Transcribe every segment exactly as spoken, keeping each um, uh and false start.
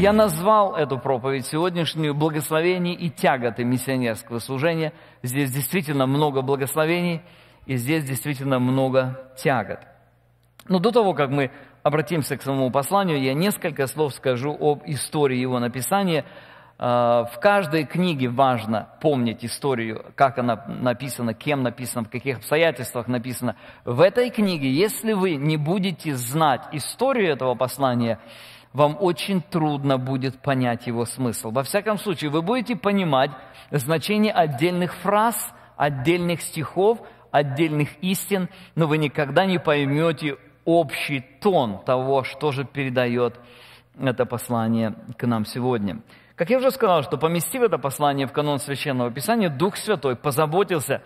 Я назвал эту проповедь сегодняшнюю «Благословение и тяготы миссионерского служения». Здесь действительно много благословений, и здесь действительно много тягот. Но до того, как мы обратимся к самому посланию, я несколько слов скажу об истории его написания. В каждой книге важно помнить историю, как она написана, кем написана, в каких обстоятельствах написана. В этой книге, если вы не будете знать историю этого послания, вам очень трудно будет понять его смысл. Во всяком случае, вы будете понимать значение отдельных фраз, отдельных стихов, отдельных истин, но вы никогда не поймете общий тон того, что же передает это послание к нам сегодня. Как я уже сказал, что поместив это послание в канон Священного Писания, Дух Святой позаботился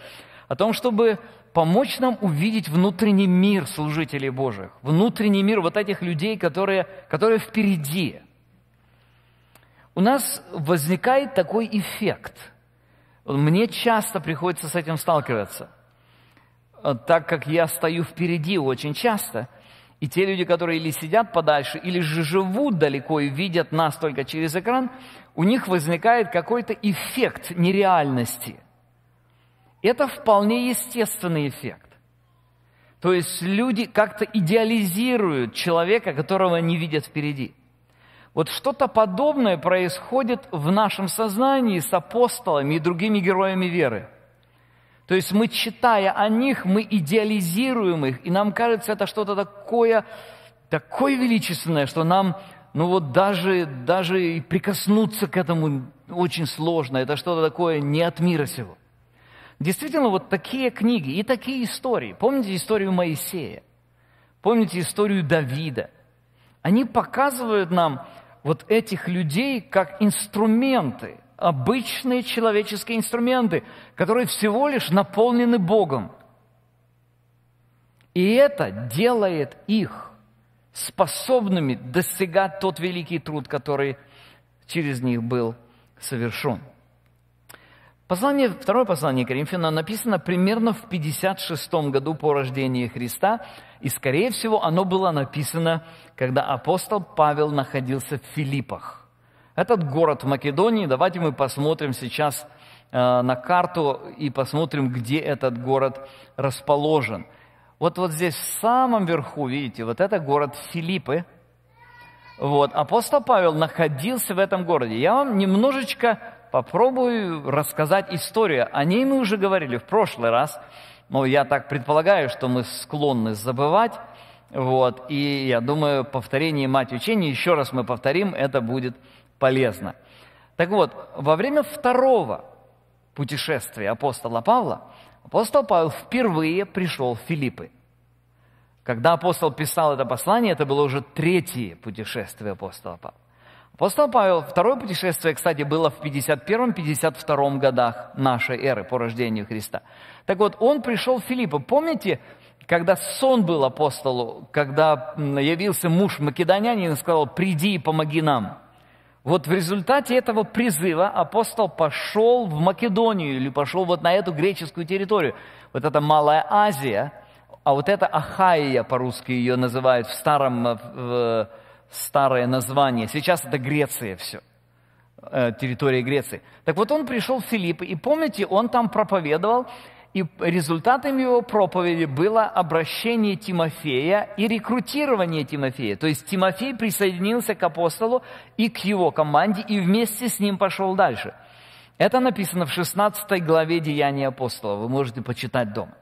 о том, чтобы помочь нам увидеть внутренний мир служителей Божьих, внутренний мир вот этих людей, которые, которые впереди. У нас возникает такой эффект. Мне часто приходится с этим сталкиваться, так как я стою впереди очень часто. И те люди, которые или сидят подальше, или же живут далеко и видят нас только через экран, у них возникает какой-то эффект нереальности. Это вполне естественный эффект. То есть люди как-то идеализируют человека, которого они видят впереди. Вот что-то подобное происходит в нашем сознании с апостолами и другими героями веры. То есть мы, читая о них, мы идеализируем их, и нам кажется, это что-то такое, такое величественное, что нам, ну вот даже, даже и прикоснуться к этому очень сложно. Это что-то такое не от мира сего. Действительно, вот такие книги и такие истории. Помните историю Моисея? Помните историю Давида? Они показывают нам вот этих людей как инструменты, обычные человеческие инструменты, которые всего лишь наполнены Богом. И это делает их способными достигать тот великий труд, который через них был совершен. Послание, второе послание Коринфянам написано примерно в пятьдесят шестом году по рождению Христа, и, скорее всего, оно было написано, когда апостол Павел находился в Филиппах. Этот город в Македонии, давайте мы посмотрим сейчас э, на карту и посмотрим, где этот город расположен. Вот, вот здесь, в самом верху, видите, вот это город Филиппы. Вот, апостол Павел находился в этом городе. Я вам немножечко попробую рассказать историю. О ней мы уже говорили в прошлый раз, но я так предполагаю, что мы склонны забывать. Вот, и я думаю, повторение мать учения, еще раз мы повторим, это будет полезно. Так вот, во время второго путешествия апостола Павла, апостол Павел впервые пришел в Филиппы. Когда апостол писал это послание, это было уже третье путешествие апостола Павла. Апостол Павел, второе путешествие, кстати, было в пятьдесят первом — пятьдесят втором годах нашей эры по рождению Христа. Так вот, он пришел в Филиппы. Помните, когда сон был апостолу, когда явился муж македонянин и сказал: «Приди и помоги нам». Вот в результате этого призыва апостол пошел в Македонию или пошел вот на эту греческую территорию. Вот это Малая Азия, а вот это Ахайя, по-русски ее называют в старом, в, старое название. Сейчас это Греция все, территория Греции. Так вот он пришел в Филиппы, и помните, он там проповедовал, и результатом его проповеди было обращение Тимофея и рекрутирование Тимофея. То есть Тимофей присоединился к апостолу и к его команде, и вместе с ним пошел дальше. Это написано в шестнадцатой главе Деяний апостолов. Вы можете почитать дома.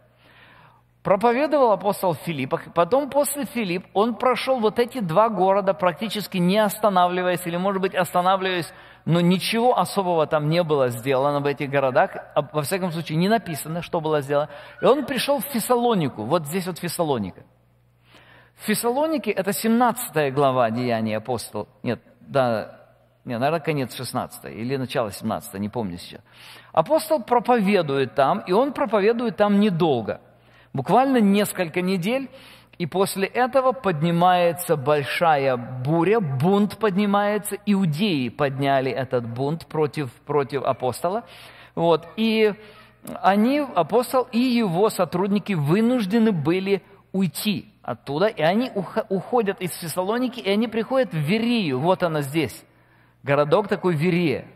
Проповедовал апостол в Филиппах, потом после Филипп он прошел вот эти два города, практически не останавливаясь, или, может быть, останавливаясь, но ничего особого там не было сделано в этих городах, во всяком случае, не написано, что было сделано. И он пришел в Фессалонику, вот здесь вот Фессалоника. В Фессалонике это семнадцатая глава Деяний апостолов, нет, да, нет, наверное, конец шестнадцатой или начало семнадцатой, не помню сейчас. Апостол проповедует там, и он проповедует там недолго. Буквально несколько недель, и после этого поднимается большая буря, бунт поднимается, иудеи подняли этот бунт против, против апостола. Вот, и они, апостол и его сотрудники, вынуждены были уйти оттуда, и они уходят из Фессалоники, и они приходят в Верию, вот она здесь. городок такой Верия.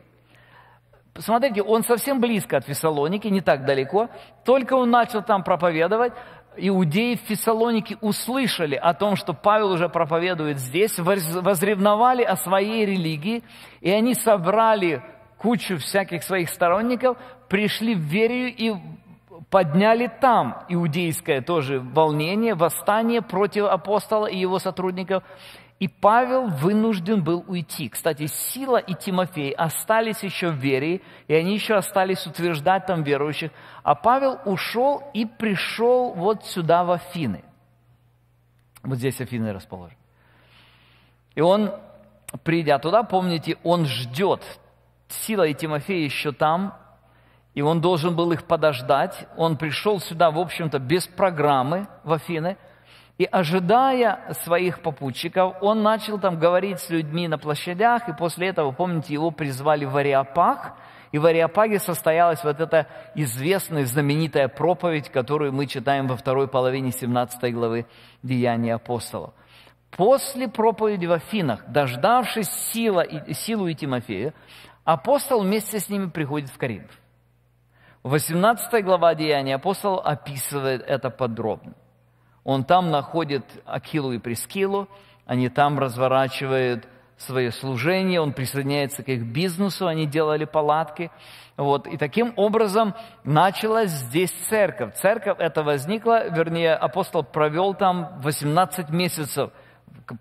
Смотрите, он совсем близко от Фессалоники, не так далеко. Только он начал там проповедовать, иудеи в Фессалонике услышали о том, что Павел уже проповедует здесь, возревновали о своей религии, и они собрали кучу всяких своих сторонников, пришли в Верию и подняли там иудейское тоже волнение, восстание против апостола и его сотрудников. И Павел вынужден был уйти. Кстати, Сила и Тимофей остались еще в Верии, и они еще остались утверждать там верующих. А Павел ушел и пришел вот сюда, в Афины. Вот здесь Афины расположены. И он, придя туда, помните, он ждет. Сила и Тимофей еще там, и он должен был их подождать. Он пришел сюда, в общем-то, без программы в Афины. И, ожидая своих попутчиков, он начал там говорить с людьми на площадях, и после этого, помните, его призвали в Ареопаг, и в Ареопаге состоялась вот эта известная, знаменитая проповедь, которую мы читаем во второй половине семнадцатой главы «Деяний апостолов». После проповеди в Афинах, дождавшись Сила и, Силу и Тимофея, апостол вместе с ними приходит в Коринф. восемнадцатая глава «Деяний апостолов» описывает это подробно. Он там находит Акилу и Прискилу, они там разворачивают свое служение, он присоединяется к их бизнесу, они делали палатки. Вот. И таким образом началась здесь церковь. Церковь эта возникла, вернее, апостол провел там восемнадцать месяцев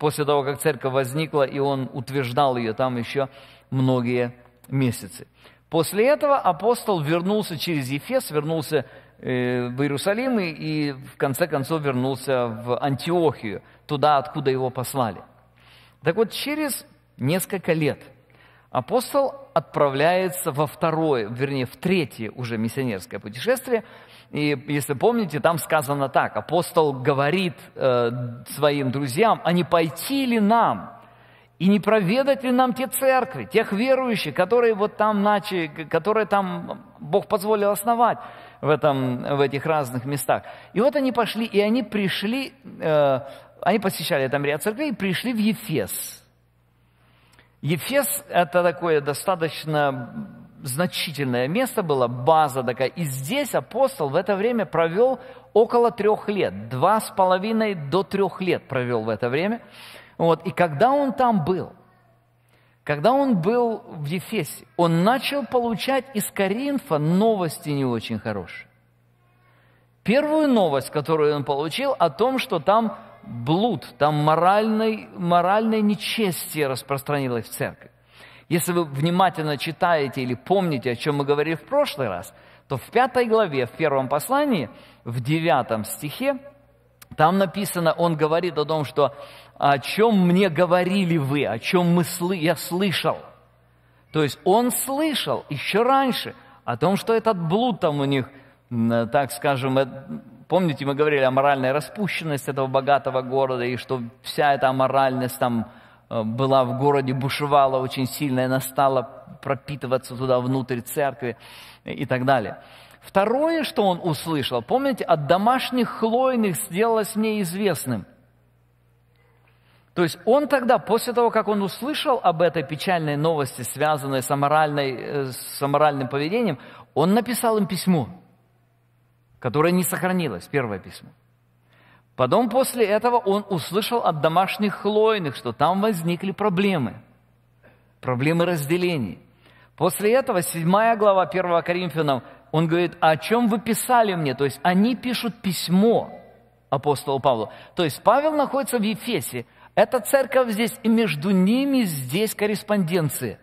после того, как церковь возникла, и он утверждал ее там еще многие месяцы. После этого апостол вернулся через Эфес, вернулся в Иерусалим и, и в конце концов вернулся в Антиохию, туда, откуда его послали. Так вот, через несколько лет апостол отправляется во второе, вернее, в третье уже миссионерское путешествие. И, если помните, там сказано так, апостол говорит э, своим друзьям, а не пойти ли нам? И не проведать ли нам те церкви, тех верующих, которые вот там начали, которые там Бог позволил основать в, этом, в этих разных местах. И вот они пошли, и они пришли, э, они посещали там ряд церквей и пришли в Ефес. Ефес – это такое достаточно значительное место было, база такая. И здесь апостол в это время провел около трех лет, два с половиной до трех лет провел в это время. Вот. И когда он там был, когда он был в Ефесе, он начал получать из Коринфа новости не очень хорошие. Первую новость, которую он получил, о том, что там блуд, там моральное, моральное нечестие распространилось в церкви. Если вы внимательно читаете или помните, о чем мы говорили в прошлый раз, то в пятой главе, в первом послании, в девятом стихе, там написано, он говорит о том, что «о чем мне говорили вы, о чем мы сл- я слышал». То есть он слышал еще раньше о том, что этот блуд там у них, так скажем, помните, мы говорили о моральной распущенности этого богатого города, и что вся эта аморальность там была в городе, бушевала очень сильно, и она стала пропитываться туда внутрь церкви и так далее. Второе, что он услышал, помните, от домашних хлойных сделалось мне известным. То есть он тогда, после того, как он услышал об этой печальной новости, связанной с, аморальной, с аморальным поведением, он написал им письмо, которое не сохранилось, первое письмо. Потом после этого он услышал от домашних хлойных, что там возникли проблемы, проблемы разделений. После этого, седьмая глава первого Коринфянам, он говорит, о чем вы писали мне? То есть они пишут письмо апостолу Павлу. То есть Павел находится в Ефесе, эта церковь здесь, и между ними здесь корреспонденция.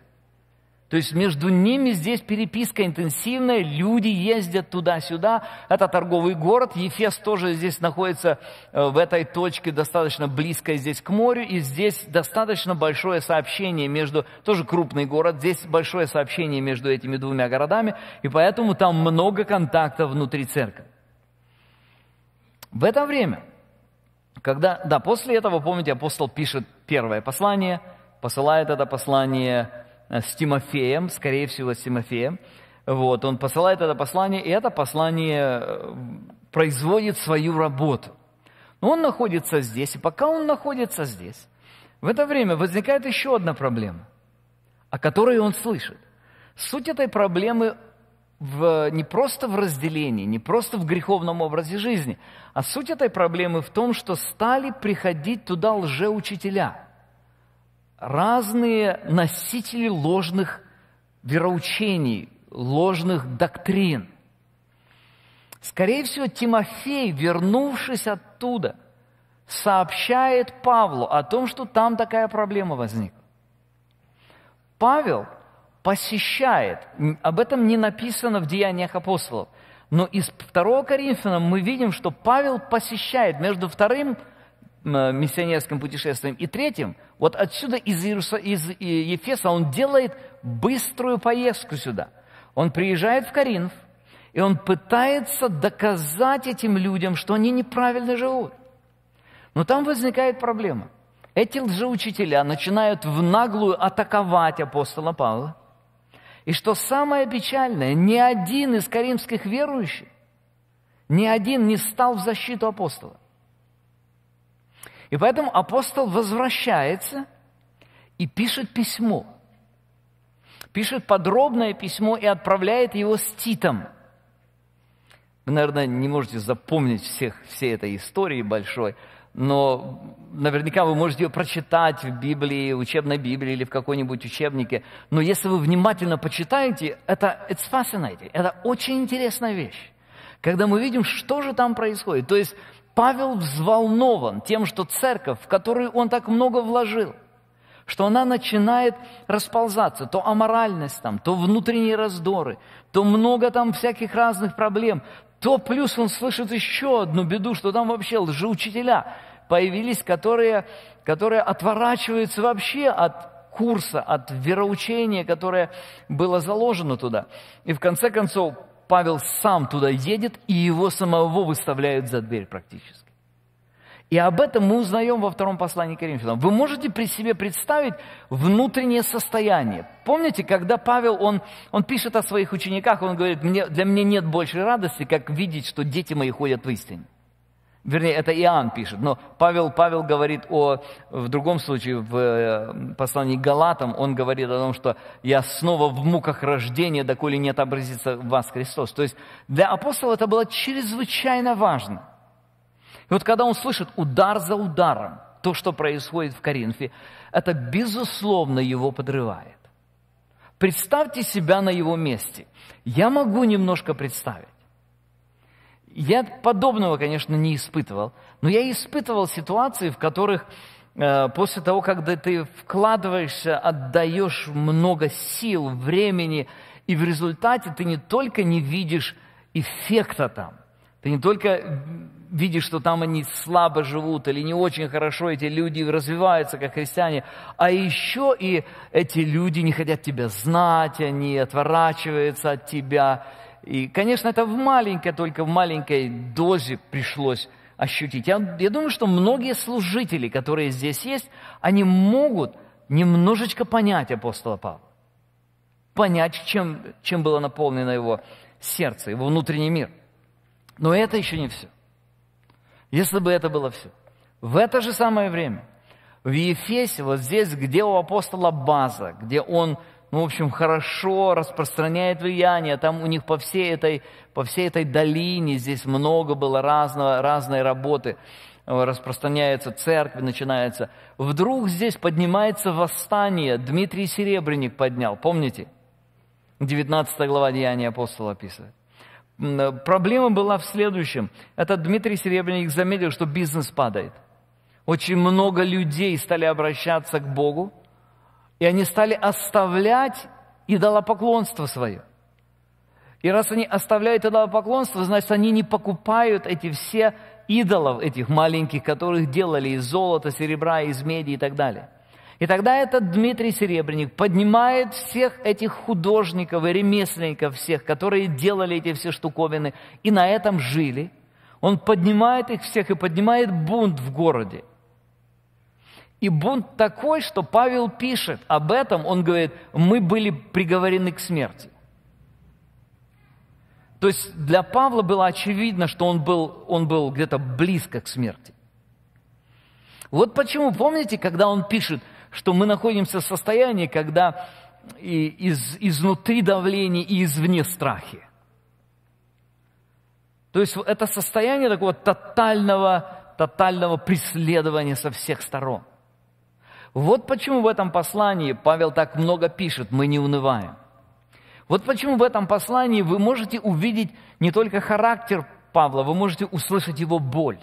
То есть между ними здесь переписка интенсивная, люди ездят туда-сюда. Это торговый город, Ефес тоже здесь находится в этой точке, достаточно близко здесь к морю. И здесь достаточно большое сообщение между, тоже крупный город, здесь большое сообщение между этими двумя городами. И поэтому там много контактов внутри церкви. В это время, когда, да, после этого, помните, апостол пишет первое послание, посылает это послание с Тимофеем, скорее всего, с Тимофеем. Вот, он посылает это послание, и это послание производит свою работу. Но он находится здесь, и пока он находится здесь, в это время возникает еще одна проблема. о которой он слышит. Суть этой проблемы в, не просто в разделении, не просто в греховном образе жизни, а суть этой проблемы в том, что стали приходить туда лжеучителя, разные носители ложных вероучений, ложных доктрин. Скорее всего, Тимофей, вернувшись оттуда, сообщает Павлу о том, что там такая проблема возникла. Павел посещает, об этом не написано в Деяниях апостолов, но из второго Коринфянам мы видим, что Павел посещает между вторым миссионерским путешествием и третьим, вот отсюда из, Иерус... из Ефеса он делает быструю поездку сюда. Он приезжает в Коринф, и он пытается доказать этим людям, что они неправильно живут. Но там возникает проблема. Эти лжеучителя начинают в наглую атаковать апостола Павла. И что самое печальное, ни один из коринфских верующих, ни один не стал в защиту апостола. И поэтому апостол возвращается и пишет письмо. Пишет подробное письмо и отправляет его с Титом. Вы, наверное, не можете запомнить всех, всей этой истории большой, но наверняка вы можете ее прочитать в Библии, учебной Библии или в какой-нибудь учебнике. Но если вы внимательно почитаете, это it's fascinating, это очень интересная вещь. Когда мы видим, что же там происходит. То есть Павел взволнован тем, что церковь, в которую он так много вложил, что она начинает расползаться, то аморальность там, то внутренние раздоры, то много там всяких разных проблем, то плюс он слышит еще одну беду, что там вообще лжеучителя появились, которые, которые отворачиваются вообще от курса, от вероучения, которое было заложено туда. И в конце концов Павел сам туда едет, и его самого выставляют за дверь практически. И об этом мы узнаем во втором послании к Коринфянам. Вы можете при себе представить внутреннее состояние. Помните, когда Павел, он, он пишет о своих учениках, он говорит, мне, для меня нет большей радости, как видеть, что дети мои ходят в истине. Вернее, это Иоанн пишет, но Павел, Павел говорит о, в другом случае, в послании к Галатам, он говорит о том, что «я снова в муках рождения, доколе не отобразится в вас Христос». То есть для апостола это было чрезвычайно важно. И вот когда он слышит удар за ударом то, что происходит в Коринфе, это, безусловно, его подрывает. Представьте себя на его месте. Я могу немножко представить. Я подобного, конечно, не испытывал, но я испытывал ситуации, в которых э, после того, когда ты вкладываешься, отдаешь много сил, времени, и в результате ты не только не видишь эффекта там, ты не только видишь, что там они слабо живут или не очень хорошо, эти люди развиваются как христиане, а еще и эти люди не хотят тебя знать, они отворачиваются от тебя. И, конечно, это в маленькой, только в маленькой дозе пришлось ощутить. Я, я думаю, что многие служители, которые здесь есть, они могут немножечко понять апостола Павла, понять, чем, чем было наполнено его сердце, его внутренний мир. Но это еще не все. Если бы это было все. В это же самое время, в Ефесе, вот здесь, где у апостола база, где он... Ну, в общем, хорошо распространяет влияние. Там у них по всей этой, по всей этой долине здесь много было разного, разной работы. Распространяется церковь, начинается. Вдруг здесь поднимается восстание. Дмитрий Серебренник поднял, помните? девятнадцатая глава Деяний апостола описывает. Проблема была в следующем. Этот Дмитрий Серебренник заметил, что бизнес падает. Очень много людей стали обращаться к Богу. И они стали оставлять идолопоклонство свое. И раз они оставляют идолопоклонство, значит, они не покупают эти все идолов, этих маленьких, которых делали из золота, серебра, из меди и так далее. И тогда этот Дмитрий Серебренник поднимает всех этих художников и ремесленников всех, которые делали эти все штуковины и на этом жили. Он поднимает их всех и поднимает бунт в городе. И бунт такой, что Павел пишет об этом, он говорит, мы были приговорены к смерти. То есть для Павла было очевидно, что он был, он был где-то близко к смерти. Вот почему, помните, когда он пишет, что мы находимся в состоянии, когда и из, изнутри давление и извне страхи. То есть это состояние такого тотального, тотального преследования со всех сторон. Вот почему в этом послании Павел так много пишет: мы не унываем. Вот почему в этом послании вы можете увидеть не только характер Павла, вы можете услышать его боль.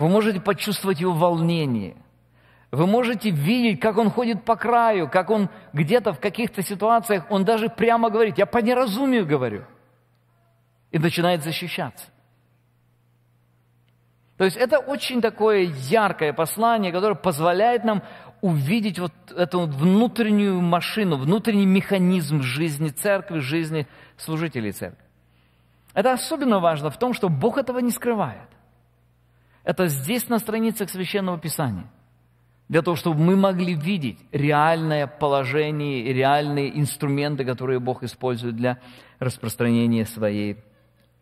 Вы можете почувствовать его волнение. Вы можете видеть, как он ходит по краю, как он где-то в каких-то ситуациях, он даже прямо говорит: я по неразумию говорю. И начинает защищаться. То есть это очень такое яркое послание, которое позволяет нам увидеть вот эту внутреннюю машину, внутренний механизм жизни церкви, жизни служителей церкви. Это особенно важно в том, что Бог этого не скрывает. Это здесь, на страницах Священного Писания. Для того, чтобы мы могли видеть реальное положение и реальные инструменты, которые Бог использует для распространения своей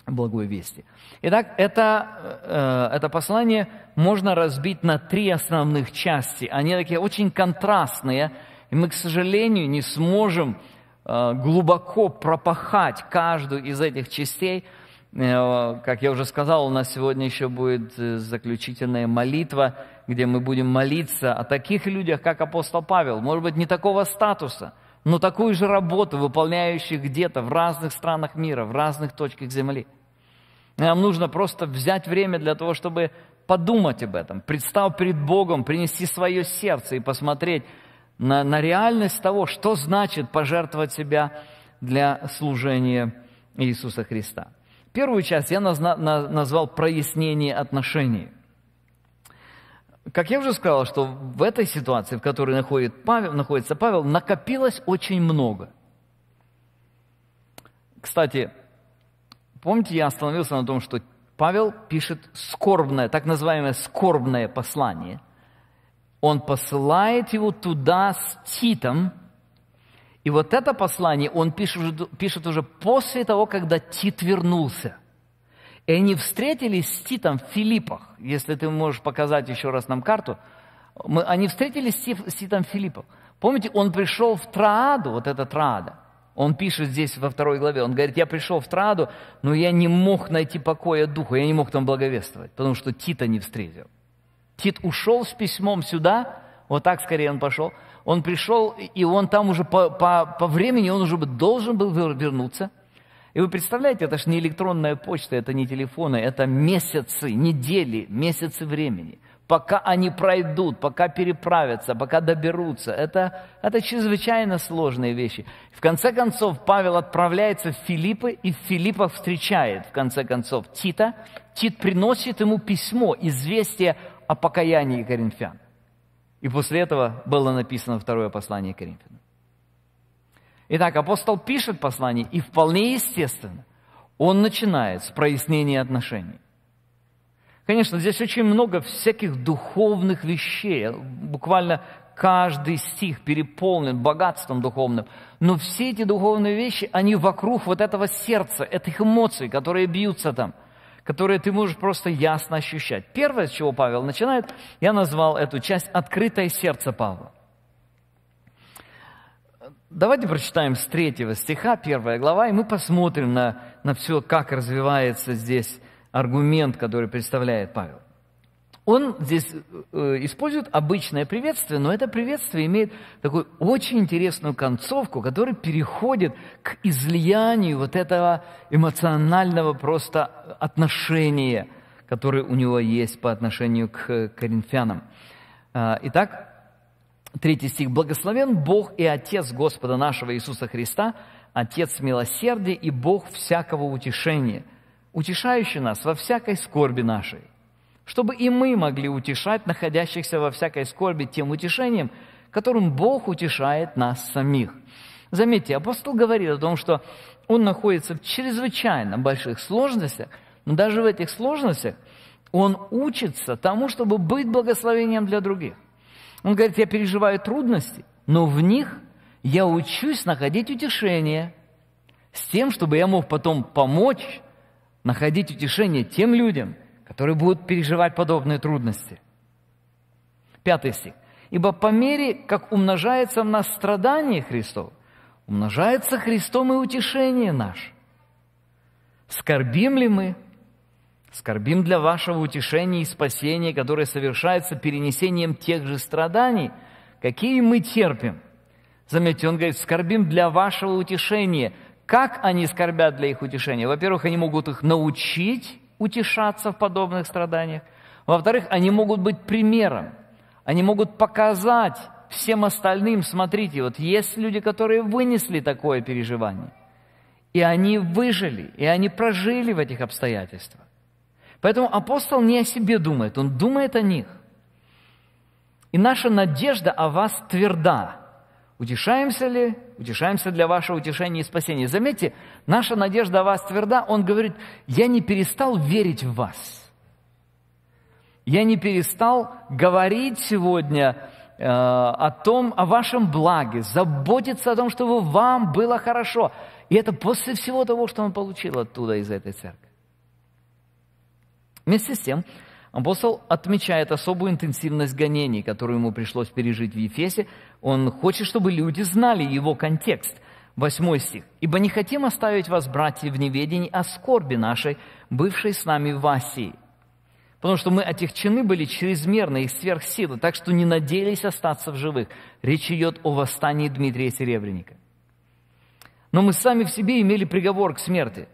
благой вести. Итак, это, это послание можно разбить на три основных части. Они такие очень контрастные, и мы, к сожалению, не сможем глубоко пропахать каждую из этих частей. Как я уже сказал, у нас сегодня еще будет заключительная молитва, где мы будем молиться о таких людях, как апостол Павел. Может быть, не такого статуса, но такую же работу, выполняющих где-то в разных странах мира, в разных точках земли. Нам нужно просто взять время для того, чтобы подумать об этом, представ перед Богом, принести свое сердце и посмотреть на, на реальность того, что значит пожертвовать себя для служения Иисуса Христа. Первую часть я назвал «Прояснение отношений». Как я уже сказал, что в этой ситуации, в которой находится Павел, накопилось очень много. Кстати, помните, я остановился на том, что Павел пишет скорбное, так называемое скорбное послание. Он посылает его туда с Титом. И вот это послание он пишет, пишет уже после того, когда Тит вернулся. И они встретились с Титом в Филиппах. Если ты можешь показать еще раз нам карту. Мы, они встретились с Титом в Филиппах. Помните, он пришел в Троаду, вот это Троада. Он пишет здесь во второй главе. Он говорит: я пришел в Троаду, но я не мог найти покоя духа, я не мог там благовествовать, потому что Тита не встретил. Тит ушел с письмом сюда, вот так скорее он пошел. Он пришел, и он там уже по, по, по времени, он уже должен был вернуться. И вы представляете, это же не электронная почта, это не телефоны, это месяцы, недели, месяцы времени. Пока они пройдут, пока переправятся, пока доберутся. Это, это чрезвычайно сложные вещи. В конце концов, Павел отправляется в Филиппы, и в Филиппах встречает, в конце концов, Тита. Тит приносит ему письмо, известие о покаянии коринфян. И после этого было написано второе послание Коринфянам. Итак, апостол пишет послание, и вполне естественно, он начинает с прояснения отношений. Конечно, здесь очень много всяких духовных вещей, буквально каждый стих переполнен богатством духовным, но все эти духовные вещи, они вокруг вот этого сердца, этих эмоций, которые бьются там, которые ты можешь просто ясно ощущать. Первое, с чего Павел начинает, я назвал эту часть «Открытое сердце Павла». Давайте прочитаем с третьего стиха, первая глава, и мы посмотрим на, на все, как развивается здесь аргумент, который представляет Павел. Он здесь использует обычное приветствие, но это приветствие имеет такую очень интересную концовку, которая переходит к излиянию вот этого эмоционального просто отношения, которое у него есть по отношению к коринфянам. Итак, третий стих. «Благословен Бог и Отец Господа нашего Иисуса Христа, Отец милосердия и Бог всякого утешения, утешающий нас во всякой скорби нашей, чтобы и мы могли утешать находящихся во всякой скорби тем утешением, которым Бог утешает нас самих». Заметьте, апостол говорит о том, что он находится в чрезвычайно больших сложностях, но даже в этих сложностях он учится тому, чтобы быть благословением для других. Он говорит: я переживаю трудности, но в них я учусь находить утешение с тем, чтобы я мог потом помочь находить утешение тем людям, которые будут переживать подобные трудности. Пятый стих. Ибо по мере, как умножается в нас страдание Христов, умножается Христом и утешение наше. Скорбим ли мы? Скорбим для вашего утешения и спасения, которое совершается перенесением тех же страданий, какие мы терпим. Заметьте, он говорит, скорбим для вашего утешения. Как они скорбят для их утешения? Во-первых, они могут их научить утешаться в подобных страданиях. Во-вторых, они могут быть примером. Они могут показать всем остальным, смотрите, вот есть люди, которые вынесли такое переживание. И они выжили, и они прожили в этих обстоятельствах. Поэтому апостол не о себе думает, он думает о них. И наша надежда о вас тверда. Утешаемся ли? Утешаемся для вашего утешения и спасения. Заметьте, наша надежда о вас тверда. Он говорит, я не перестал верить в вас. Я не перестал говорить сегодня э, о том, о вашем благе, заботиться о том, чтобы вам было хорошо. И это после всего того, что он получил оттуда, из этой церкви. Вместе с тем, апостол отмечает особую интенсивность гонений, которую ему пришлось пережить в Ефесе. Он хочет, чтобы люди знали его контекст. восьмой стих. «Ибо не хотим оставить вас, братья, в неведении о скорби нашей, бывшей с нами в Асии, потому что мы отягчены были чрезмерно и сверх силы, так что не надеялись остаться в живых». Речь идет о восстании Дмитрия Серебренника. «Но мы сами в себе имели приговор к смерти,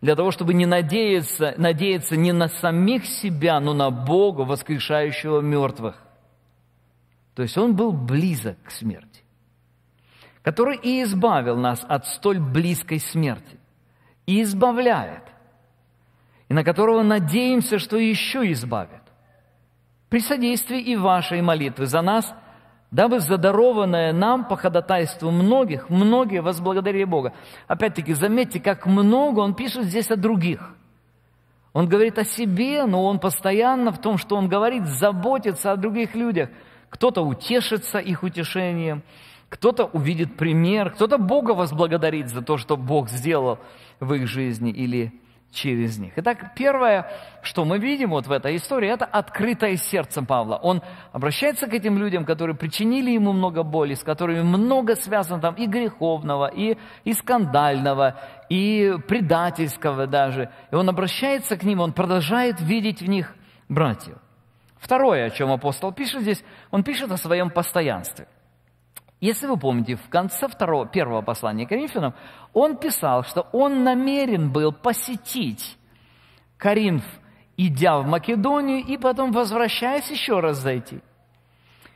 для того, чтобы не надеяться, надеяться не на самих себя, но на Бога, воскрешающего мертвых». То есть он был близок к смерти, который и избавил нас от столь близкой смерти, и избавляет, и на которого надеемся, что еще избавит. При содействии и вашей молитвы за нас, дабы задарованное нам по ходатайству многих, многие возблагодарили Бога. Опять-таки, заметьте, как много он пишет здесь о других. Он говорит о себе, но он постоянно в том, что он говорит, заботится о других людях. Кто-то утешится их утешением, кто-то увидит пример, кто-то Бога возблагодарит за то, что Бог сделал в их жизни или через них. Итак, первое, что мы видим вот в этой истории, это открытое сердце Павла. Он обращается к этим людям, которые причинили ему много боли, с которыми много связано там и греховного, и, и скандального, и предательского даже. И он обращается к ним, он продолжает видеть в них братьев. Второе, о чем апостол пишет здесь, он пишет о своем постоянстве. Если вы помните, в конце второго, первого послания к Коринфянам он писал, что он намерен был посетить Коринф, идя в Македонию, и потом, возвращаясь, еще раз зайти.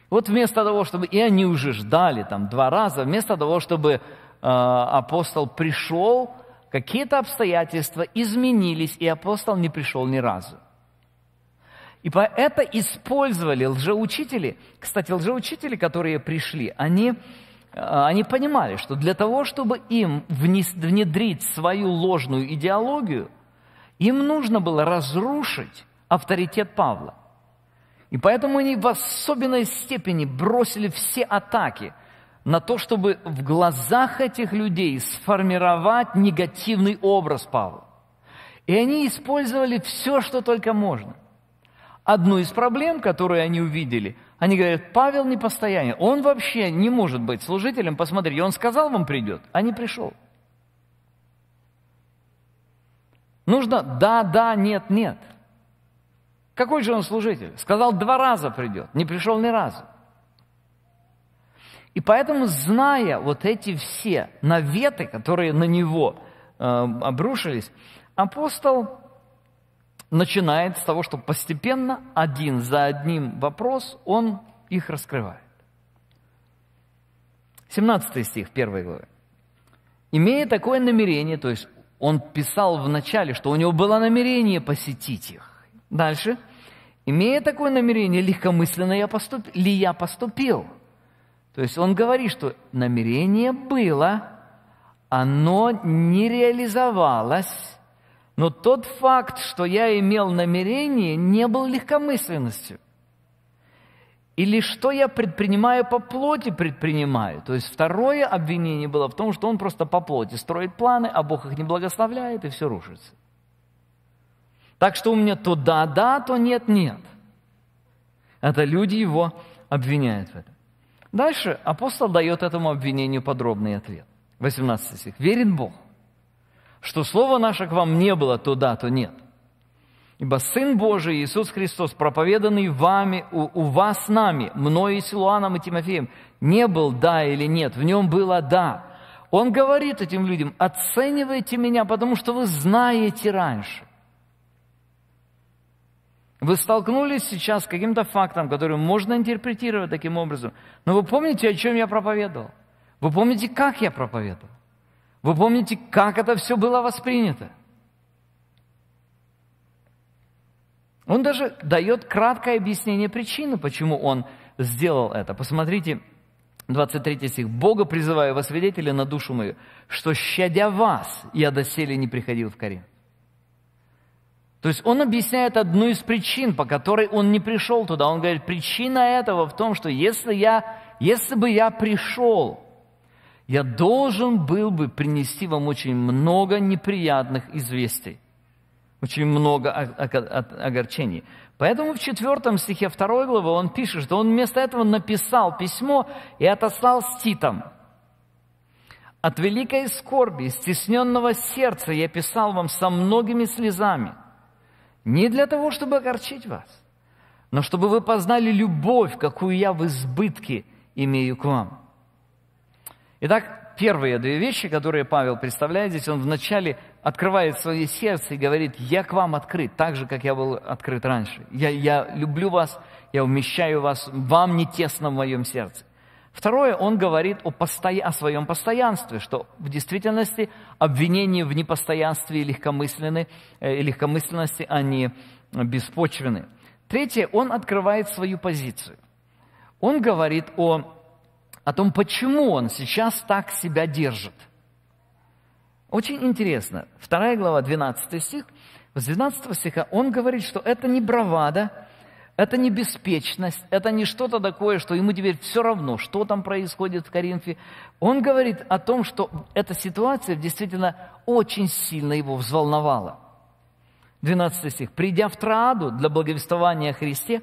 Вот вместо того, чтобы... И они уже ждали там два раза. Вместо того, чтобы э, апостол пришел, какие-то обстоятельства изменились, и апостол не пришел ни разу. И это использовали лжеучители. Кстати, лжеучители, которые пришли, они, они понимали, что для того, чтобы им внедрить свою ложную идеологию, им нужно было разрушить авторитет Павла. И поэтому они в особенной степени бросили все атаки на то, чтобы в глазах этих людей сформировать негативный образ Павла. И они использовали все, что только можно. Одну из проблем, которую они увидели, они говорят, Павел непостоянен, он вообще не может быть служителем, посмотрите, он сказал вам придет, а не пришел. Нужно да, да, нет, нет. Какой же он служитель? Сказал два раза придет, не пришел ни разу. И поэтому, зная вот эти все наветы, которые на него э, обрушились, апостол начинает с того, что постепенно, один за одним вопрос, он их раскрывает. семнадцатый стих первой главы. «Имея такое намерение», то есть он писал в начале, что у него было намерение посетить их. Дальше. «Имея такое намерение, легкомысленно я поступ... ли я поступил?» То есть он говорит, что намерение было, оно не реализовалось, но тот факт, что я имел намерение, не был легкомысленностью. Или что я предпринимаю по плоти, предпринимаю. То есть второе обвинение было в том, что он просто по плоти строит планы, а Бог их не благословляет, и все рушится. Так что у меня то да-да, то нет-нет. Это люди его обвиняет в этом. Дальше апостол дает этому обвинению подробный ответ. восемнадцатый стих. «Верен Бог, что слово наше к вам не было то да, то нет. Ибо Сын Божий Иисус Христос, проповеданный вами, у, у вас нами, мною и Силуаном и Тимофеем, не был да или нет, в нем было да». Он говорит этим людям: оценивайте меня, потому что вы знаете раньше. Вы столкнулись сейчас с каким-то фактом, который можно интерпретировать таким образом. Но вы помните, о чем я проповедовал? Вы помните, как я проповедовал? Вы помните, как это все было воспринято? Он даже дает краткое объяснение причины, почему он сделал это. Посмотрите, двадцать третий стих. «Бога призываю во свидетели на душу мою, что, щадя вас, я доселе не приходил в Коринф». То есть он объясняет одну из причин, по которой он не пришел туда. Он говорит, причина этого в том, что если, я, если бы я пришел, я должен был бы принести вам очень много неприятных известий, очень много огорчений. Поэтому в четвертом стихе второй главы он пишет, что он вместо этого написал письмо и отослал с Титом. «От великой скорби, стесненного сердца я писал вам со многими слезами, не для того, чтобы огорчить вас, но чтобы вы познали любовь, какую я в избытке имею к вам». Итак, первые две вещи, которые Павел представляет здесь, он вначале открывает свое сердце и говорит: «Я к вам открыт, так же, как я был открыт раньше. Я, я люблю вас, я умещаю вас, вам не тесно в моем сердце». Второе, он говорит о, постоя... о своем постоянстве, что в действительности обвинения в непостоянстве и легкомысленны, э, легкомысленности, они беспочвены. Третье, он открывает свою позицию. Он говорит о, о том, почему он сейчас так себя держит. Очень интересно. вторая глава, двенадцатый стих. С двенадцатого стиха он говорит, что это не бравада, это не беспечность, это не что-то такое, что ему теперь все равно, что там происходит в Коринфе. Он говорит о том, что эта ситуация действительно очень сильно его взволновала. двенадцатый стих. «Придя в Троаду для благовествования о Христе,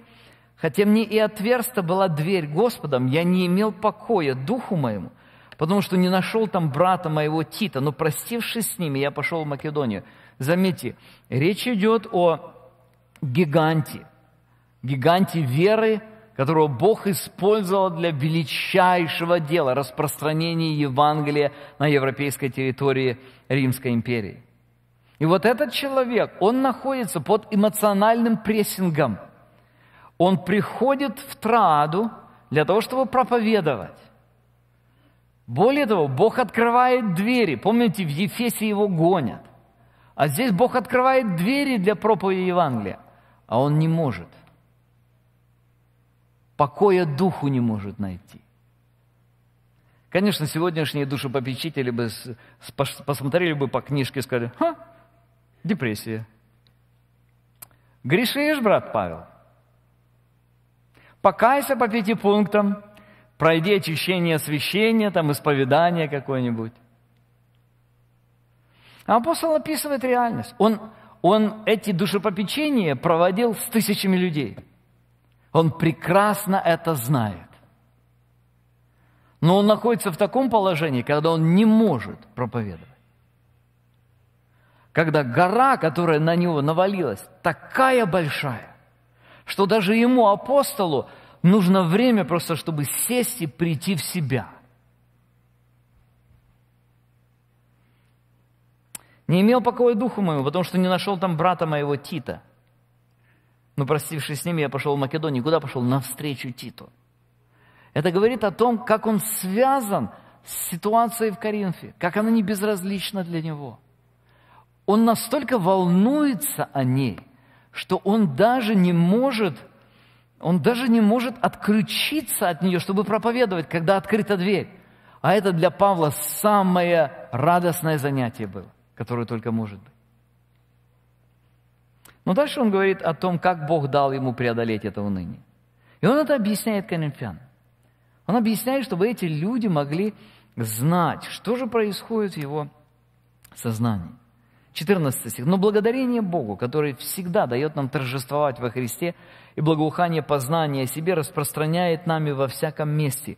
хотя мне и отверста была дверь Господом, я не имел покоя духу моему, потому что не нашел там брата моего Тита, но, простившись с ними, я пошел в Македонию». Заметьте, речь идет о гиганте, гиганте веры, которого Бог использовал для величайшего дела – распространения Евангелия на европейской территории Римской империи. И вот этот человек, он находится под эмоциональным прессингом. Он приходит в Троаду для того, чтобы проповедовать. Более того, Бог открывает двери. Помните, в Ефесе его гонят. А здесь Бог открывает двери для проповеди Евангелия, а он не может. Покоя духу не может найти. Конечно, сегодняшние душепопечители бы посмотрели бы по книжке и сказали: «Ха, депрессия. Грешишь, брат Павел. Покайся по пяти пунктам, пройди очищение освящения, там исповедание какое-нибудь». А апостол описывает реальность. Он, он эти душепопечения проводил с тысячами людей. Он прекрасно это знает. Но он находится в таком положении, когда он не может проповедовать. Когда гора, которая на него навалилась, такая большая, что даже ему, апостолу, нужно время просто, чтобы сесть и прийти в себя. «Не имел покоя духу моему, потому что не нашел там брата моего Тита. Но, простившись с ними, я пошел в Македонию». Куда пошел? Навстречу Титу. Это говорит о том, как он связан с ситуацией в Коринфе, как она не безразлична для него. Он настолько волнуется о ней, что он даже не может, он даже не может отключиться от нее, чтобы проповедовать, когда открыта дверь. А это для Павла самое радостное занятие было, которое только может быть. Но дальше он говорит о том, как Бог дал ему преодолеть это уныние. И он это объясняет коринфянам. Он объясняет, чтобы эти люди могли знать, что же происходит в его сознании. четырнадцатый стих. «Но благодарение Богу, который всегда дает нам торжествовать во Христе, и благоухание познания о себе распространяет нами во всяком месте.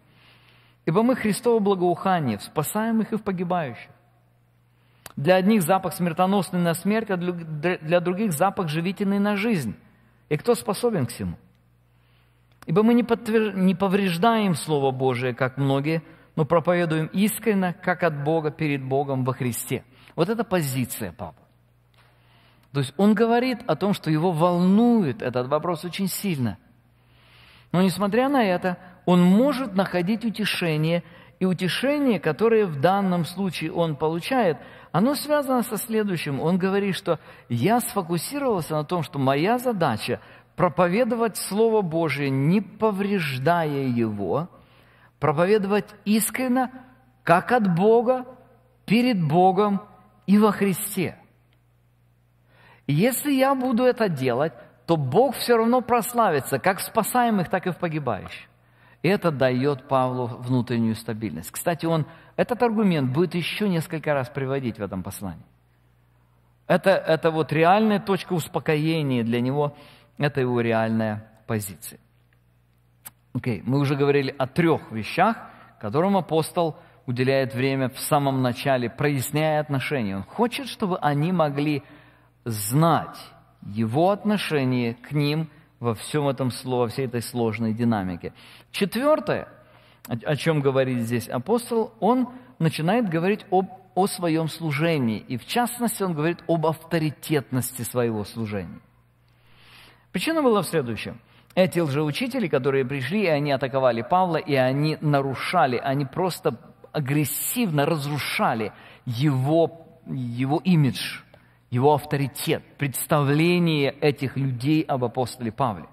Ибо мы Христово благоухание в спасаемых и в погибающих. Для одних запах смертоносный на смерть, а для других запах живительный на жизнь. И кто способен к всему? Ибо мы не, подтвер... не повреждаем Слово Божие, как многие, но проповедуем искренно, как от Бога, перед Богом во Христе». Вот это позиция Павла. То есть он говорит о том, что его волнует этот вопрос очень сильно. Но несмотря на это, он может находить утешение, и утешение, которое в данном случае он получает, оно связано со следующим. Он говорит, что «я сфокусировался на том, что моя задача проповедовать Слово Божие, не повреждая его, проповедовать искренно, как от Бога, перед Богом и во Христе. И если я буду это делать, то Бог все равно прославится, как в спасаемых, так и в погибающих». Это дает Павлу внутреннюю стабильность. Кстати, он этот аргумент будет еще несколько раз приводить в этом послании. Это, это вот реальная точка успокоения для него, это его реальная позиция. Окей, мы уже говорили о трех вещах, которым апостол уделяет время в самом начале, проясняя отношения. Он хочет, чтобы они могли знать его отношение к ним во всем этом слове, всей этой сложной динамике. Четвертое, о чем говорит здесь апостол, он начинает говорить об, о своем служении. И в частности, он говорит об авторитетности своего служения. Причина была в следующем. Эти лжеучители, которые пришли, и они атаковали Павла, и они нарушали, они просто агрессивно разрушали его, его имидж, его авторитет, представление этих людей об апостоле Павле.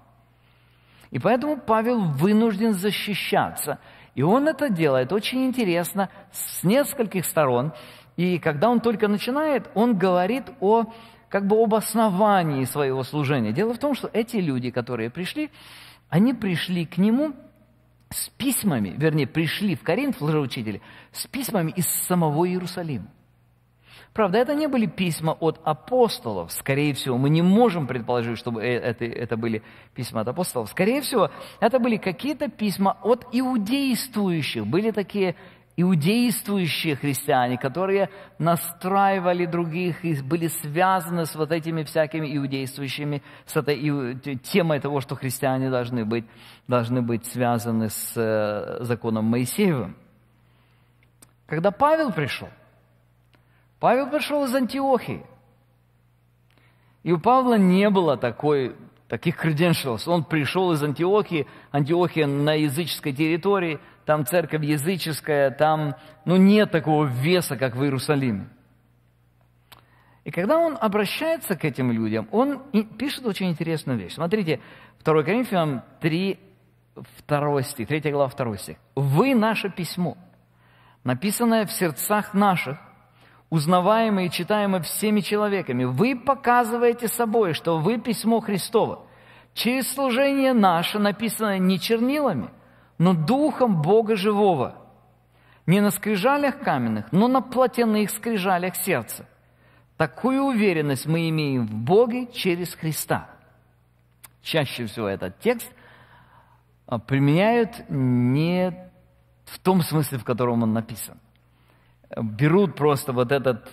И поэтому Павел вынужден защищаться. И он это делает очень интересно, с нескольких сторон. И когда он только начинает, он говорит о, как бы об основании своего служения. Дело в том, что эти люди, которые пришли, они пришли к нему с письмами, вернее, пришли в Коринф, лжеучители, с письмами из самого Иерусалима. Правда, это не были письма от апостолов, скорее всего, мы не можем предположить, чтобы это, это были письма от апостолов. Скорее всего, это были какие-то письма от иудействующих, были такие иудействующие христиане, которые настраивали других и были связаны с вот этими всякими иудействующими, с этой темой того, что христиане должны быть, должны быть связаны с законом Моисеевым. Когда Павел пришел, Павел пришел из Антиохии. И у Павла не было такой, таких credentials. Он пришел из Антиохии, Антиохия на языческой территории, там церковь языческая, там ну, нет такого веса, как в Иерусалиме. И когда он обращается к этим людям, он пишет очень интересную вещь. Смотрите, второе Коринфянам три, второй стих, третья глава, второй стих. «Вы наше письмо, написанное в сердцах наших, узнаваемое и читаемое всеми человеками. Вы показываете собой, что вы письмо Христово, через служение наше, написанное не чернилами, но Духом Бога Живого, не на скрижалях каменных, но на плотяных скрижалях сердца. Такую уверенность мы имеем в Боге через Христа». Чаще всего этот текст применяют не в том смысле, в котором он написан. Берут просто вот этот,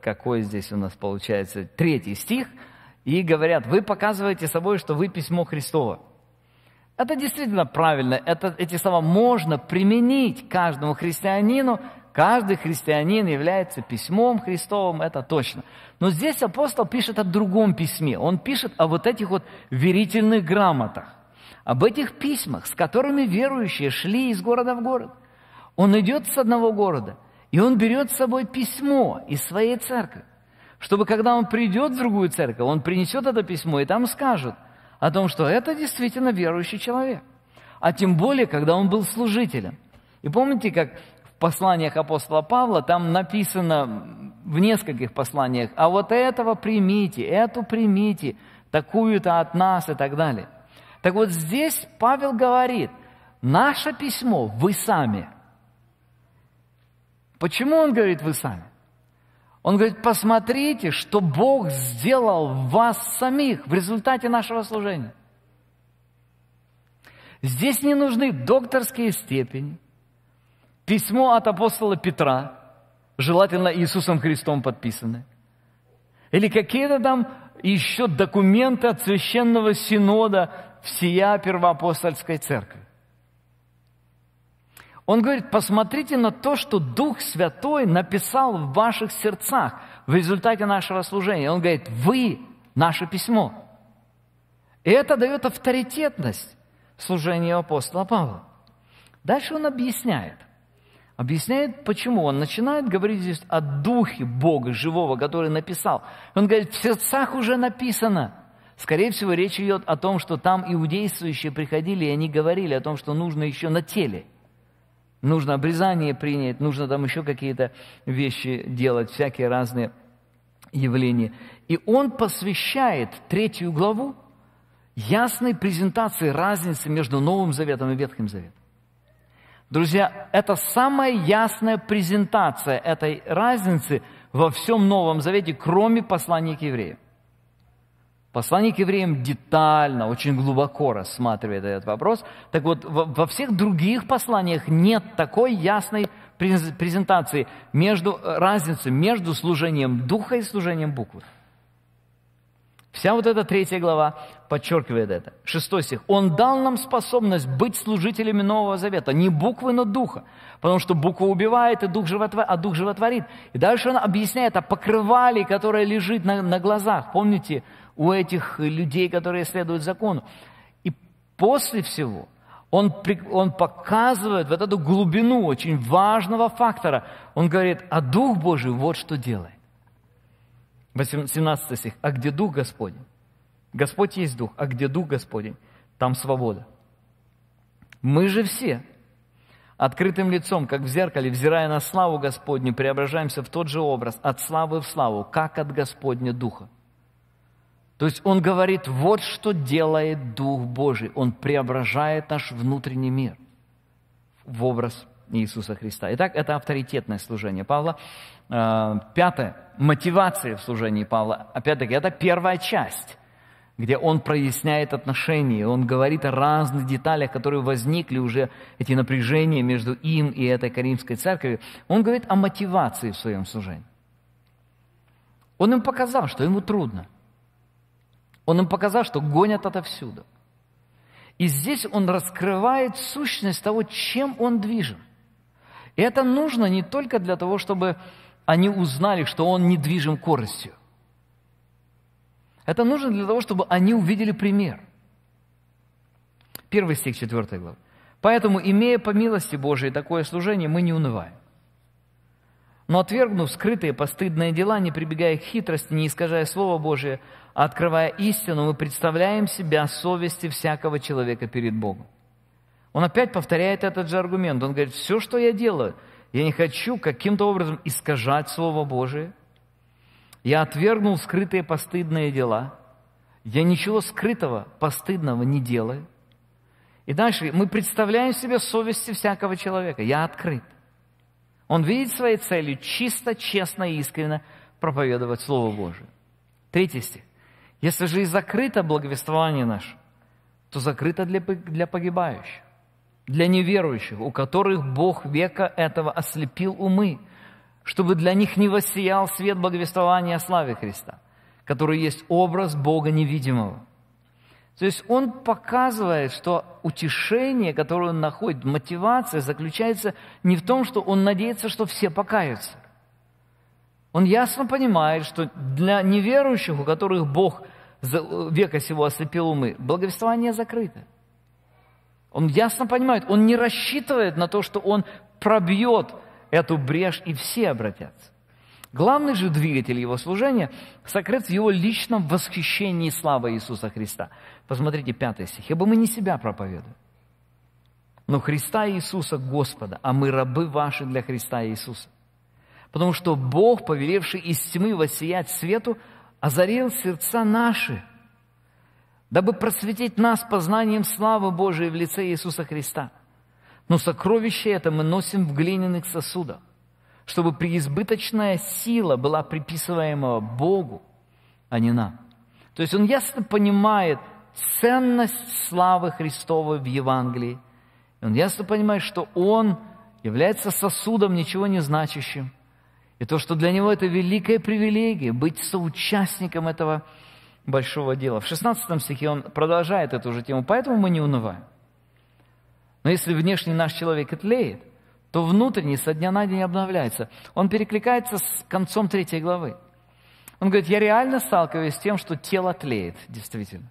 какой здесь у нас получается, третий стих, и говорят: «Вы показываете собой, что вы письмо Христово». Это действительно правильно, это, эти слова можно применить каждому христианину, каждый христианин является письмом Христовым, это точно. Но здесь апостол пишет о другом письме, он пишет о вот этих вот верительных грамотах, об этих письмах, с которыми верующие шли из города в город. Он идет с одного города, и он берет с собой письмо из своей церкви, чтобы когда он придет в другую церковь, он принесет это письмо и там скажет о том, что это действительно верующий человек. А тем более, когда он был служителем. И помните, как в посланиях апостола Павла там написано, в нескольких посланиях: «А вот этого примите, эту примите, такую-то от нас» и так далее. Так вот здесь Павел говорит: «Наше письмо вы сами». Почему он говорит «вы сами»? Он говорит, посмотрите, что Бог сделал в вас самих в результате нашего служения. Здесь не нужны докторские степени, письмо от апостола Петра, желательно Иисусом Христом подписанное, или какие-то там еще документы от Священного Синода всея Первоапостольской Церкви. Он говорит, посмотрите на то, что Дух Святой написал в ваших сердцах в результате нашего служения. Он говорит, вы – наше письмо. И это дает авторитетность служению апостола Павла. Дальше он объясняет. Объясняет, почему. Он начинает говорить здесь о Духе Бога живого, который написал. Он говорит, в сердцах уже написано. Скорее всего, речь идет о том, что там иудействующие приходили, и они говорили о том, что нужно еще на теле. Нужно обрезание принять, нужно там еще какие-то вещи делать, всякие разные явления. И он посвящает третью главу ясной презентации разницы между Новым Заветом и Ветхим Заветом. Друзья, это самая ясная презентация этой разницы во всем Новом Завете, кроме послания к евреям. Послание к евреям детально, очень глубоко рассматривает этот вопрос. Так вот, во всех других посланиях нет такой ясной презентации между, разницы между служением Духа и служением буквы. Вся вот эта третья глава подчеркивает это. Шестой стих. «Он дал нам способность быть служителями Нового Завета, не буквы, но Духа, потому что буква убивает, и дух животворит, а Дух животворит». И дальше он объясняет о покрывале, которое лежит на, на глазах. Помните, у этих людей, которые следуют закону. И после всего он, он показывает вот эту глубину очень важного фактора. Он говорит, а Дух Божий вот что делает. семнадцатый стих. «А где Дух Господень?» Господь есть Дух, а где Дух Господень, там свобода. Мы же все, открытым лицом, как в зеркале, взирая на славу Господню, преображаемся в тот же образ, от славы в славу, как от Господня Духа. То есть он говорит, вот что делает Дух Божий. Он преображает наш внутренний мир в образ Иисуса Христа. Итак, это авторитетное служение Павла. Пятое. Мотивация в служении Павла. Опять-таки, это первая часть, где он проясняет отношения. Он говорит о разных деталях, которые возникли уже, эти напряжения между им и этой Коринфской церковью. Он говорит о мотивации в своем служении. Он им показал, что ему трудно. Он им показал, что гонят отовсюду. И здесь он раскрывает сущность того, чем он движим. И это нужно не только для того, чтобы они узнали, что он не движим корыстью. Это нужно для того, чтобы они увидели пример. Первый стих четвёртой главы. «Поэтому, имея по милости Божией такое служение, мы не унываем. Но отвергнув скрытые постыдные дела, не прибегая к хитрости, не искажая Слово Божие, а открывая истину, мы представляем себя совести всякого человека перед Богом». Он опять повторяет этот же аргумент. Он говорит, все, что я делаю, я не хочу каким-то образом искажать Слово Божие. Я отвергнул скрытые постыдные дела. Я ничего скрытого, постыдного не делаю. И дальше мы представляем себя совести всякого человека. Я открыт. Он видит своей целью чисто, честно и искренно проповедовать Слово Божие. Третий стих. «Если же и закрыто благовествование наше, то закрыто для, для погибающих, для неверующих, у которых Бог века этого ослепил умы, чтобы для них не воссиял свет благовествования о славе Христа, который есть образ Бога невидимого». То есть он показывает, что утешение, которое он находит, мотивация заключается не в том, что он надеется, что все покаются. Он ясно понимает, что для неверующих, у которых Бог века сего ослепил умы, благовествование закрыто. Он ясно понимает, он не рассчитывает на то, что он пробьет эту брешь и все обратятся. Главный же двигатель его служения сокрыт в его личном восхищении славы Иисуса Христа. Посмотрите, пятый стих. «Ибо мы не себя проповедуем, но Христа Иисуса Господа, а мы рабы ваши для Христа Иисуса. Потому что Бог, повелевший из тьмы воссиять свету, озарил сердца наши, дабы просветить нас познанием славы Божией в лице Иисуса Христа. Но сокровище это мы носим в глиняных сосудах, чтобы преизбыточная сила была приписываема Богу, а не нам. То есть он ясно понимает ценность славы Христовой в Евангелии. Он ясно понимает, что он является сосудом, ничего не значащим. И то, что для него это великая привилегия быть соучастником этого большого дела. В шестнадцатом стихе он продолжает эту же тему, поэтому мы не унываем. Но если внешний наш человек тлеет, то внутренний со дня на день обновляется. Он перекликается с концом третьей главы. Он говорит, я реально сталкиваюсь с тем, что тело тлеет, действительно.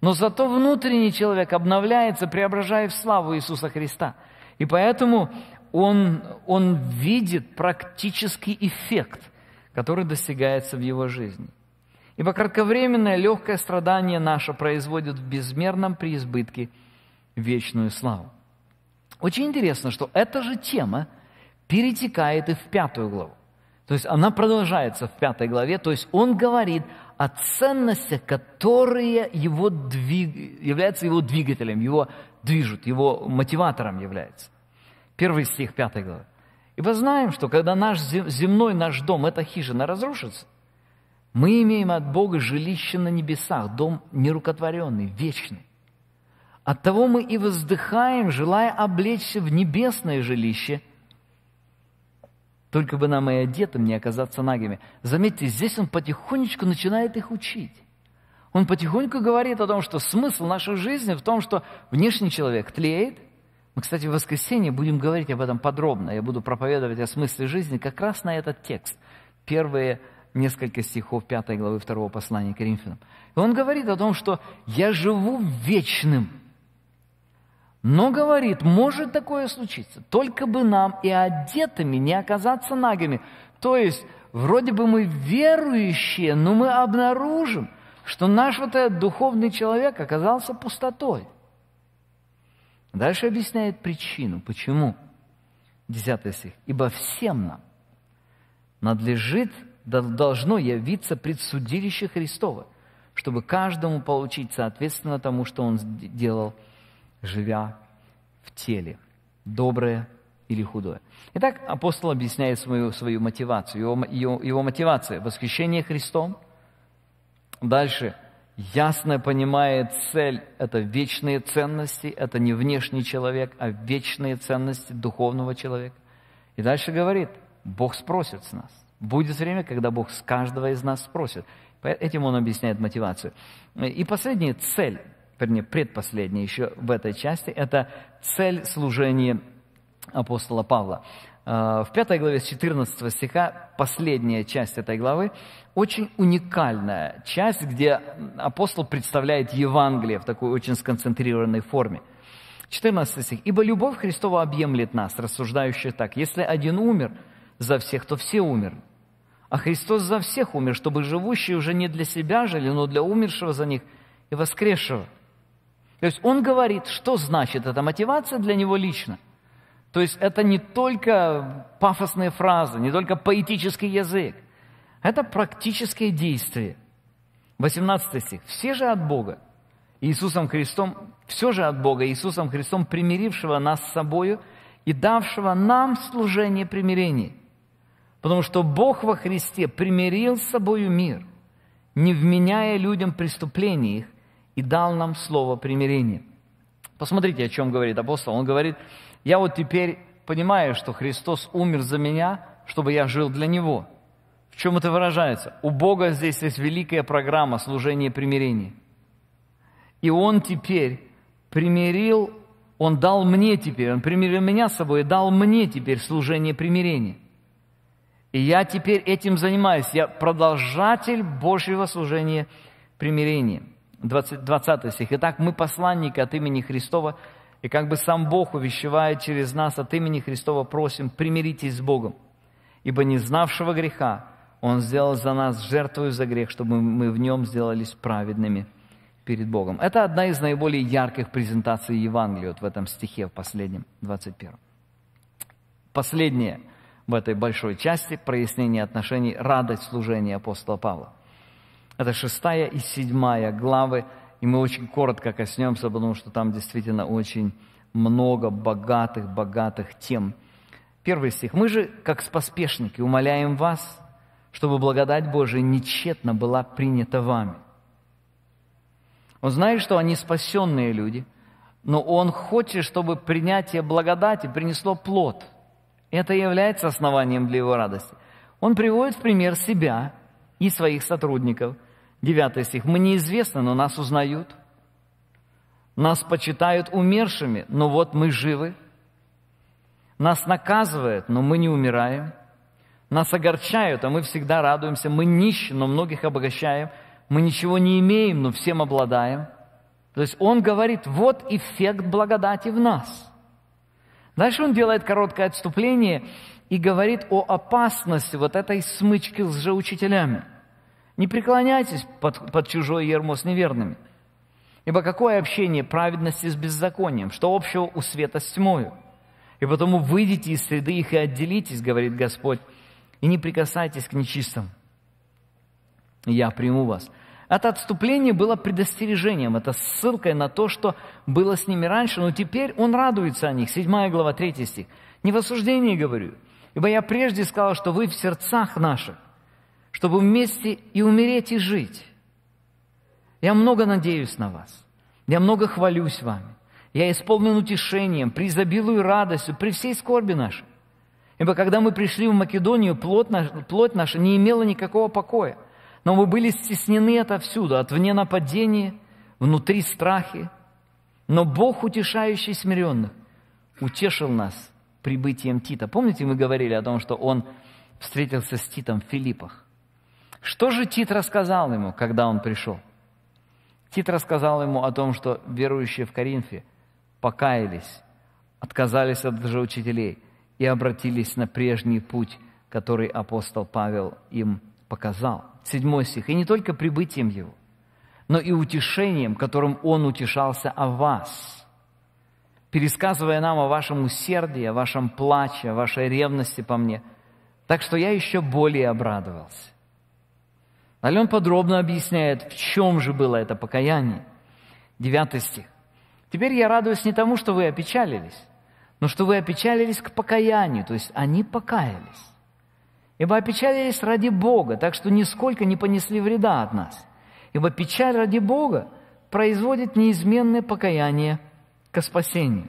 Но зато внутренний человек обновляется, преображая в славу Иисуса Христа. И поэтому он, он видит практический эффект, который достигается в его жизни. Ибо кратковременное легкое страдание наше производит в безмерном преизбытке вечную славу. Очень интересно, что эта же тема перетекает и в пятую главу. То есть она продолжается в пятой главе, то есть он говорит о ценностях, которые его двиг... являются его двигателем, его движут, его мотиватором является. Первый стих пятой главы. «Ибо знаем, что когда наш земной наш дом, эта хижина разрушится, мы имеем от Бога жилище на небесах, дом нерукотворенный, вечный. Оттого мы и воздыхаем, желая облечься в небесное жилище, только бы нам и одетым не оказаться нагими». Заметьте, здесь он потихонечку начинает их учить. Он потихоньку говорит о том, что смысл нашей жизни в том, что внешний человек тлеет. Мы, кстати, в воскресенье будем говорить об этом подробно. Я буду проповедовать о смысле жизни как раз на этот текст. Первые несколько стихов пятой главы второго послания к Коринфянам. И он говорит о том, что «я живу вечным». Но, говорит, может такое случиться, только бы нам и одетыми не оказаться нагими. То есть, вроде бы мы верующие, но мы обнаружим, что наш вот этот духовный человек оказался пустотой. Дальше объясняет причину, почему. Десятый стих. «Ибо всем нам надлежит, должно явиться предсудилище Христово, чтобы каждому получить соответственно тому, что он делал, живя в теле, доброе или худое». Итак, апостол объясняет свою, свою мотивацию. Его, его, его мотивация – восхищение Христом. Дальше ясно понимает цель – это вечные ценности, это не внешний человек, а вечные ценности духовного человека. И дальше говорит, Бог спросит с нас. Будет время, когда Бог с каждого из нас спросит. Этим он объясняет мотивацию. И последняя цель – вернее, предпоследнее еще в этой части, это цель служения апостола Павла. В пятой главе с четырнадцатого стиха, последняя часть этой главы, очень уникальная часть, где апостол представляет Евангелие в такой очень сконцентрированной форме. четырнадцатый стих. «Ибо любовь Христова объемлет нас, рассуждающих так, если один умер за всех, то все умерли. А Христос за всех умер, чтобы живущие уже не для себя жили, но для умершего за них и воскресшего». То есть он говорит, что значит эта мотивация для него лично. То есть это не только пафосные фразы, не только поэтический язык. Это практические действия. восемнадцатый стих. «Все же от Бога, Иисусом Христом, все же от Бога, Иисусом Христом, примирившего нас с собою и давшего нам служение примирения. Потому что Бог во Христе примирил с собою мир, не вменяя людям преступлений их, и дал нам слово примирения». Посмотрите, о чем говорит апостол. Он говорит, я вот теперь понимаю, что Христос умер за меня, чтобы я жил для Него. В чем это выражается? У Бога здесь есть великая программа служения примирения. И Он теперь примирил, Он дал мне теперь, Он примирил меня с собой и дал мне теперь служение примирения. И я теперь этим занимаюсь. Я продолжатель Божьего служения примирения. двадцатый стих. «Итак, мы посланники от имени Христова, и как бы сам Бог увещевает через нас от имени Христова, просим, примиритесь с Богом, ибо не знавшего греха Он сделал за нас жертвою за грех, чтобы мы в нем сделались праведными перед Богом». Это одна из наиболее ярких презентаций Евангелия вот в этом стихе, в последнем, двадцать первом. Последнее в этой большой части прояснение отношений, радость служения апостола Павла. Это шестая и седьмая главы, и мы очень коротко коснемся, потому что там действительно очень много богатых, богатых тем. Первый стих. «Мы же, как споспешники, умоляем вас, чтобы благодать Божия нечетно была принята вами». Он знает, что они спасенные люди, но он хочет, чтобы принятие благодати принесло плод. Это является основанием для его радости. Он приводит в пример себя и своих сотрудников. девятый стих. «Мы неизвестны, но нас узнают. Нас почитают умершими, но вот мы живы. Нас наказывают, но мы не умираем. Нас огорчают, а мы всегда радуемся. Мы нищи, но многих обогащаем. Мы ничего не имеем, но всем обладаем». То есть он говорит, вот эффект благодати в нас. Дальше он делает короткое отступление и говорит о опасности вот этой смычки с лжеучителями. «Не преклоняйтесь под, под чужое ярмо с неверными. Ибо какое общение праведности с беззаконием? Что общего у света с тьмою? И потому выйдите из среды их и отделитесь, говорит Господь, и не прикасайтесь к нечистым. Я приму вас». Это отступление было предостережением, это ссылкой на то, что было с ними раньше, но теперь он радуется о них. седьмая глава, третий стих. «Не в осуждении говорю, ибо я прежде сказал, что вы в сердцах наших, чтобы вместе и умереть, и жить. Я много надеюсь на вас, я много хвалюсь вами, я исполнен утешением, преизобилую радостью при всей скорби нашей. Ибо когда мы пришли в Македонию, плоть наша, плоть наша не имела никакого покоя. Но мы были стеснены отовсюду, от вне нападения, внутри страхи. Но Бог, утешающий смиренных, утешил нас прибытием Тита». Помните, мы говорили о том, что он встретился с Титом в Филиппах? Что же Тит рассказал ему, когда он пришел? Тит рассказал ему о том, что верующие в Коринфе покаялись, отказались от лжеучителей и обратились на прежний путь, который апостол Павел им показал. Седьмой стих. «И не только прибытием его, но и утешением, которым он утешался о вас, пересказывая нам о вашем усердии, о вашем плаче, о вашей ревности по мне. Так что я еще более обрадовался». Далее он подробно объясняет, в чем же было это покаяние. девятый стих. «Теперь я радуюсь не тому, что вы опечалились, но что вы опечалились к покаянию». То есть они покаялись. «Ибо опечалились ради Бога, так что нисколько не понесли вреда от нас. Ибо печаль ради Бога производит неизменное покаяние ко спасению.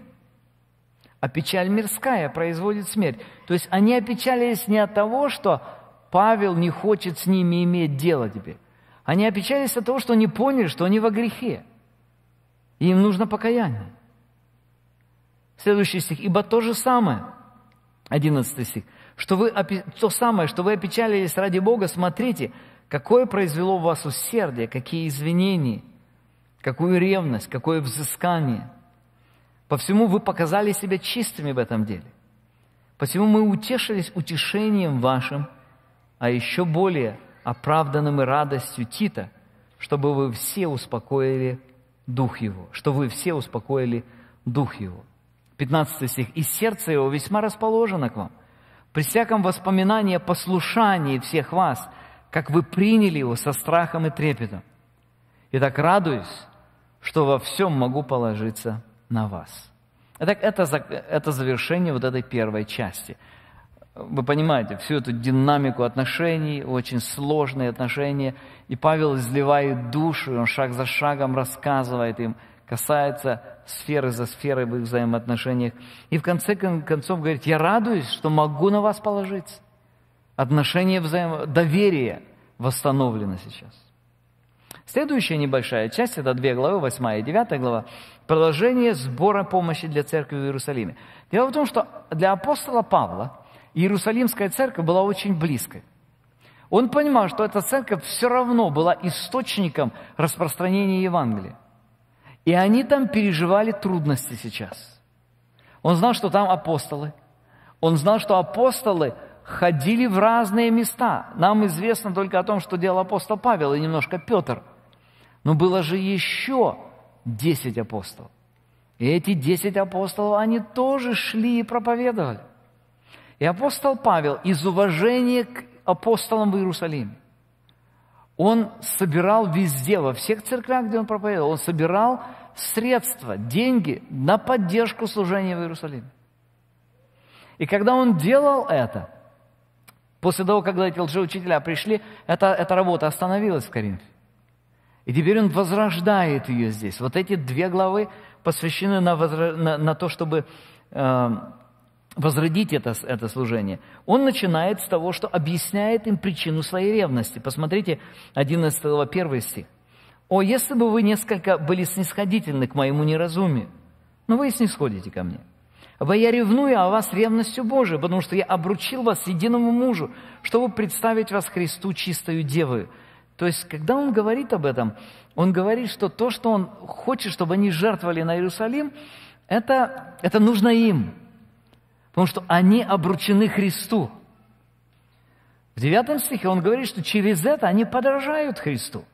А печаль мирская производит смерть». То есть они опечалились не от того, что Павел не хочет с ними иметь дело теперь. Они опечалились от того, что они поняли, что они во грехе. И им нужно покаяние. Следующий стих. «Ибо то же самое». одиннадцатый стих. Что вы, то самое, что вы опечалились ради Бога, смотрите, какое произвело в вас усердие, какие извинения, какую ревность, какое взыскание. По всему вы показали себя чистыми в этом деле. Посему мы утешились утешением вашим, а еще более оправданным и радостью Тита, чтобы вы все успокоили дух его, что вы все успокоили дух его. пятнадцатый стих. «И сердце его весьма расположено к вам, при всяком воспоминании о послушании всех вас, как вы приняли его со страхом и трепетом. Итак, радуюсь, что во всем могу положиться на вас». Итак, это, это завершение вот этой первой части. Вы понимаете, всю эту динамику отношений, очень сложные отношения, и Павел изливает душу, и он шаг за шагом рассказывает им, касается сферы за сферой в их взаимоотношениях. И в конце концов говорит, я радуюсь, что могу на вас положиться. Отношение взаимо... доверия восстановлено сейчас. Следующая небольшая часть, это две главы, восьмая и девятая глава, продолжение сбора помощи для церкви в Иерусалиме. Дело в том, что для апостола Павла Иерусалимская церковь была очень близкой. Он понимал, что эта церковь все равно была источником распространения Евангелия. И они там переживали трудности сейчас. Он знал, что там апостолы. Он знал, что апостолы ходили в разные места. Нам известно только о том, что делал апостол Павел и немножко Петр. Но было же еще десять апостолов. И эти десять апостолов, они тоже шли и проповедовали. И апостол Павел из уважения к апостолам в Иерусалиме, он собирал везде, во всех церквях, где он проповедовал, он собирал средства, деньги на поддержку служения в Иерусалиме. И когда он делал это, после того, когда эти лжеучителя пришли, эта, эта работа остановилась в Коринфе. И теперь он возрождает ее здесь. Вот эти две главы посвящены на, возра... на, на то, чтобы э, возродить это, это служение. Он начинает с того, что объясняет им причину своей ревности. Посмотрите, одиннадцатый глава, первый стих. «О, если бы вы несколько были снисходительны к моему неразумию, но вы и снисходите ко мне. Ибо я ревную о вас ревностью Божией, потому что я обручил вас единому мужу, чтобы представить вас Христу чистою девою». То есть, когда он говорит об этом, он говорит, что то, что он хочет, чтобы они жертвовали на Иерусалим, это, это нужно им, потому что они обручены Христу. В девятом стихе он говорит, что через это они подражают Христу.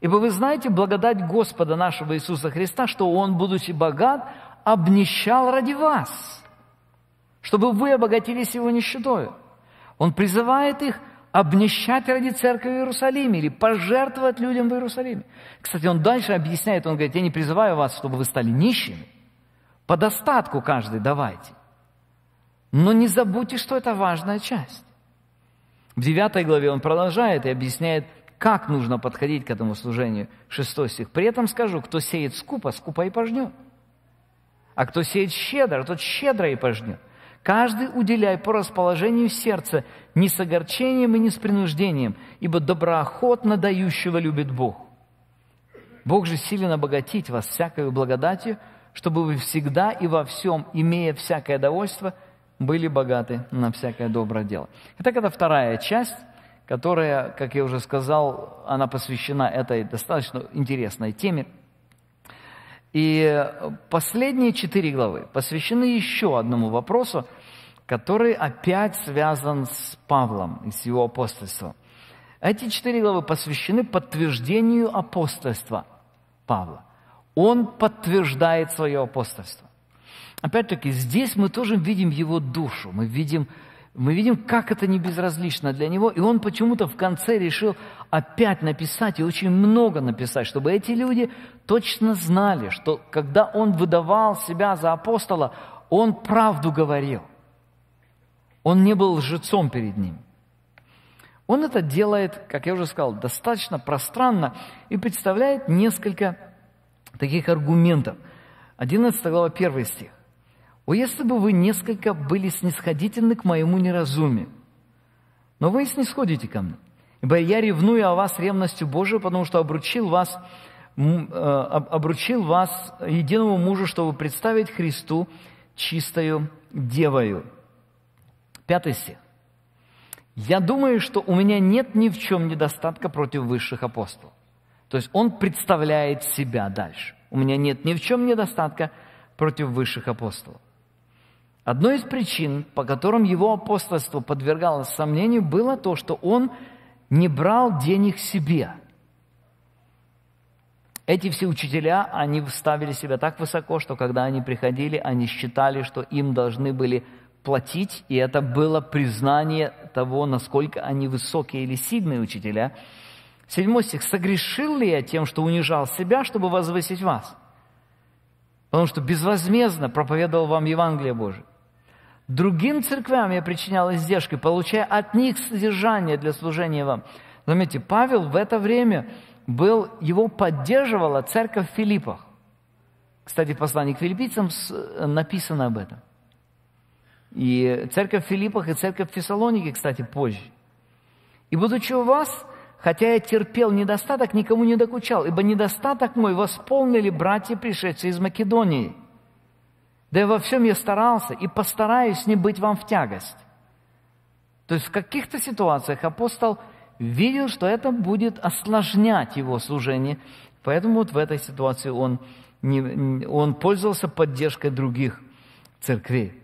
«Ибо вы знаете благодать Господа нашего Иисуса Христа, что Он, будучи богат, обнищал ради вас, чтобы вы обогатились Его нищетою». Он призывает их обнищать ради церкви в Иерусалиме или пожертвовать людям в Иерусалиме. Кстати, он дальше объясняет, он говорит, я не призываю вас, чтобы вы стали нищими, по достатку каждый давайте, но не забудьте, что это важная часть. В девятой главе он продолжает и объясняет, как нужно подходить к этому служению, шестой стих. «При этом скажу, кто сеет скупо, скупо и пожнет. А кто сеет щедро, тот щедро и пожнет. Каждый уделяй по расположению сердца, не с огорчением и не с принуждением, ибо доброохотно дающего любит Бог. Бог же силен обогатить вас всякою благодатью, чтобы вы всегда и во всем, имея всякое довольство, были богаты на всякое доброе дело». Итак, это вторая часть, которая, как я уже сказал, она посвящена этой достаточно интересной теме. И последние четыре главы посвящены еще одному вопросу, который опять связан с Павлом и с его апостольством. Эти четыре главы посвящены подтверждению апостольства Павла. Он подтверждает свое апостольство. Опять-таки, здесь мы тоже видим его душу, мы видим, мы видим, как это не безразлично для него, и он почему-то в конце решил опять написать, и очень много написать, чтобы эти люди точно знали, что когда он выдавал себя за апостола, он правду говорил. Он не был лжецом перед ним. Он это делает, как я уже сказал, достаточно пространно и представляет несколько таких аргументов. одиннадцатая глава, первый стих. «О, если бы вы несколько были снисходительны к моему неразумию, но вы и снисходите ко мне, ибо я ревную о вас ревностью Божию, потому что обручил вас, обручил вас единому мужу, чтобы представить Христу чистою девою». Пятый стих. «Я думаю, что у меня нет ни в чем недостатка против высших апостолов». То есть он представляет себя дальше. «У меня нет ни в чем недостатка против высших апостолов». Одной из причин, по которым его апостольство подвергалось сомнению, было то, что он не брал денег себе. Эти все учителя, они ставили себя так высоко, что когда они приходили, они считали, что им должны были платить, и это было признание того, насколько они высокие или сильные учителя. Седьмой стих. «Согрешил ли я тем, что унижал себя, чтобы возвысить вас? Потому что безвозмездно проповедовал вам Евангелие Божие. Другим церквям я причинял издержки, получая от них содержание для служения вам». Заметьте, Павел в это время был, его поддерживала церковь в Филиппах. Кстати, в послании к филиппийцам написано об этом. И церковь в Филиппах, и церковь в Фессалонике, кстати, позже. «И будучи у вас, хотя я терпел недостаток, никому не докучал, ибо недостаток мой восполнили братья, пришедшие из Македонии. Да и во всем я старался и постараюсь не быть вам в тягость». То есть в каких-то ситуациях апостол видел, что это будет осложнять его служение, поэтому вот в этой ситуации он, не, он пользовался поддержкой других церквей.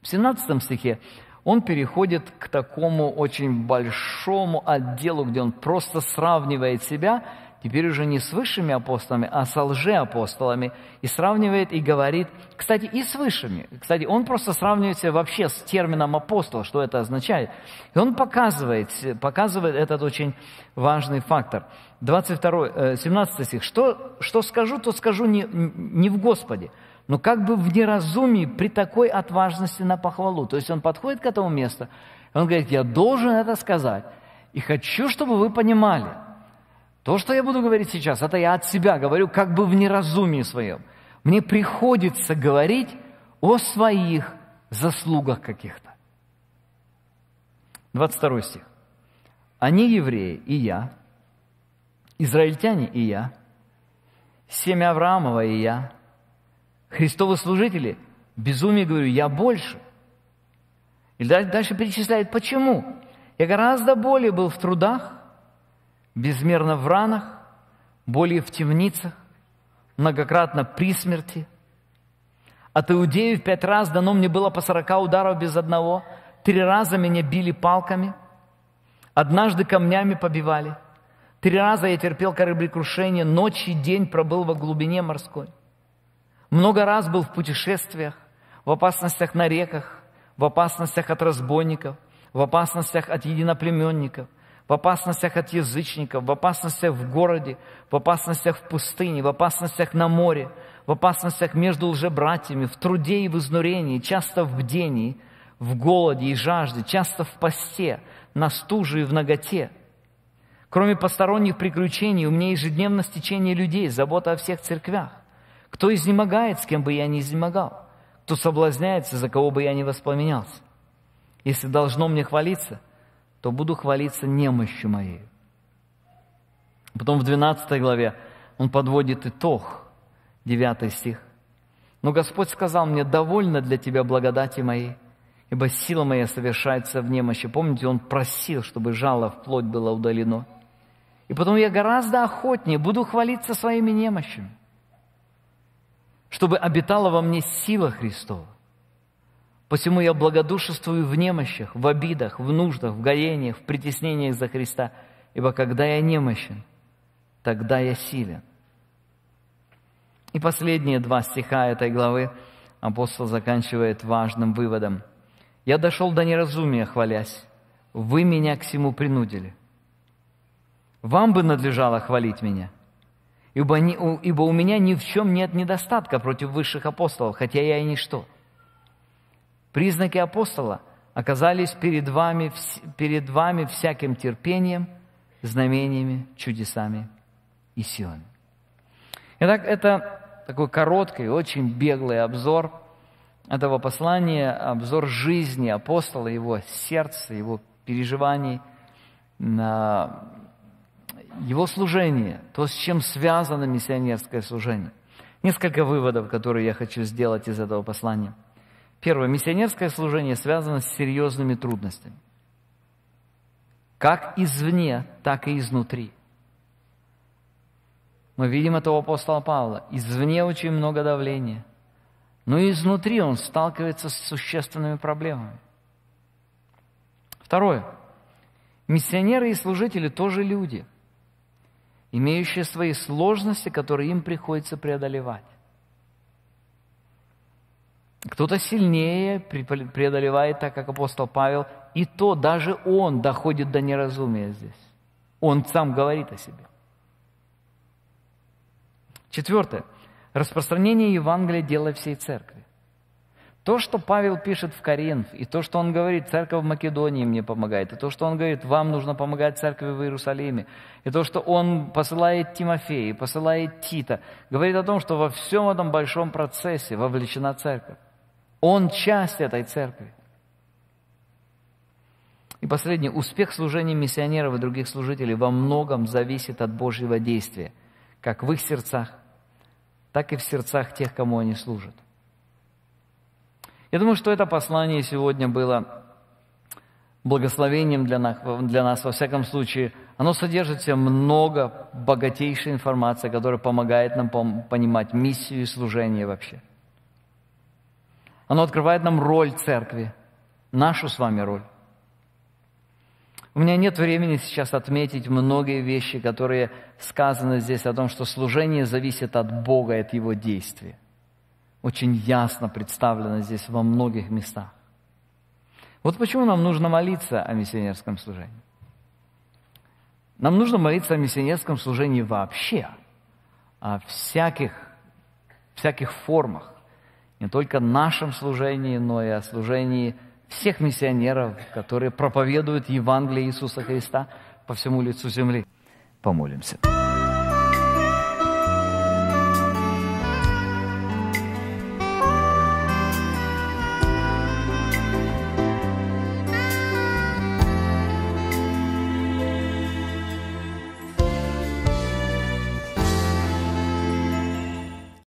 В семнадцатом стихе он переходит к такому очень большому отделу, где он просто сравнивает себя теперь уже не с высшими апостолами, а со лжеапостолами, и сравнивает, и говорит, кстати, и с высшими. Кстати, он просто сравнивается вообще с термином «апостол», что это означает. И он показывает, показывает этот очень важный фактор. двадцать второй, семнадцатый стих. «Что, что скажу, то скажу не, не в Господе, но как бы в неразумии при такой отважности на похвалу». То есть он подходит к этому месту, он говорит, я должен это сказать, и хочу, чтобы вы понимали, то, что я буду говорить сейчас, это я от себя говорю, как бы в неразумии своем. Мне приходится говорить о своих заслугах каких-то. двадцать второй стих. Они евреи, и я, израильтяне, и я, семя Авраамова, и я, Христовы служители, безумие говорю, я больше. И дальше перечисляет, почему. Я гораздо более был в трудах, безмерно в ранах, боли в темницах, многократно при смерти. От иудеев пять раз дано мне было по сорока ударов без одного, три раза меня били палками, однажды камнями побивали, три раза я терпел кораблекрушение, ночь и день пробыл во глубине морской. Много раз был в путешествиях, в опасностях на реках, в опасностях от разбойников, в опасностях от единоплеменников, в опасностях от язычников, в опасностях в городе, в опасностях в пустыне, в опасностях на море, в опасностях между лжебратьями, в труде и в изнурении, часто в бдении, в голоде и жажде, часто в посте, на стуже и в наготе. Кроме посторонних приключений, у меня ежедневно стечение людей, забота о всех церквях. Кто изнемогает, с кем бы я ни изнемогал, кто соблазняется, за кого бы я ни воспламенялся. Если должно мне хвалиться, то буду хвалиться немощью моей. Потом в двенадцатой главе он подводит итог, девятый стих. «Но Господь сказал мне, довольно для тебя благодати моей, ибо сила моя совершается в немощи». Помните, он просил, чтобы жало вплоть было удалено. «И потом я гораздо охотнее буду хвалиться своими немощами, чтобы обитала во мне сила Христова. Посему я благодушествую в немощах, в обидах, в нуждах, в горениях, в притеснениях за Христа, ибо когда я немощен, тогда я силен». И последние два стиха этой главы апостол заканчивает важным выводом. «Я дошел до неразумия, хвалясь, вы меня к сему принудили. Вам бы надлежало хвалить меня, ибо, не, ибо у меня ни в чем нет недостатка против высших апостолов, хотя я и ничто. Признаки апостола оказались перед вами, перед вами всяким терпением, знамениями, чудесами и силами». Итак, это такой короткий, очень беглый обзор этого послания, обзор жизни апостола, его сердца, его переживаний, его служения, то, с чем связано миссионерское служение. Несколько выводов, которые я хочу сделать из этого послания. Первое. Миссионерское служение связано с серьезными трудностями. Как извне, так и изнутри. Мы видим это у апостола Павла. Извне очень много давления. Но изнутри он сталкивается с существенными проблемами. Второе. Миссионеры и служители тоже люди, имеющие свои сложности, которые им приходится преодолевать. Кто-то сильнее преодолевает, так как апостол Павел, и то даже он доходит до неразумия здесь. Он сам говорит о себе. Четвертое. Распространение Евангелия – дело всей церкви. То, что Павел пишет в Коринф, и то, что он говорит, церковь в Македонии мне помогает, и то, что он говорит, вам нужно помогать церкви в Иерусалиме, и то, что он посылает Тимофея, посылает Тита, говорит о том, что во всем этом большом процессе вовлечена церковь. Он часть этой церкви. И последнее. Успех служения миссионеров и других служителей во многом зависит от Божьего действия, как в их сердцах, так и в сердцах тех, кому они служат. Я думаю, что это послание сегодня было благословением для нас, для нас, во всяком случае. Оно содержит в себе много богатейшей информации, которая помогает нам понимать миссию и служение вообще. Оно открывает нам роль церкви, нашу с вами роль. У меня нет времени сейчас отметить многие вещи, которые сказаны здесь о том, что служение зависит от Бога и от Его действия. Очень ясно представлено здесь во многих местах. Вот почему нам нужно молиться о миссионерском служении. Нам нужно молиться о миссионерском служении вообще, о всяких, всяких формах, не только о нашем служении, но и о служении всех миссионеров, которые проповедуют Евангелие Иисуса Христа по всему лицу земли. Помолимся.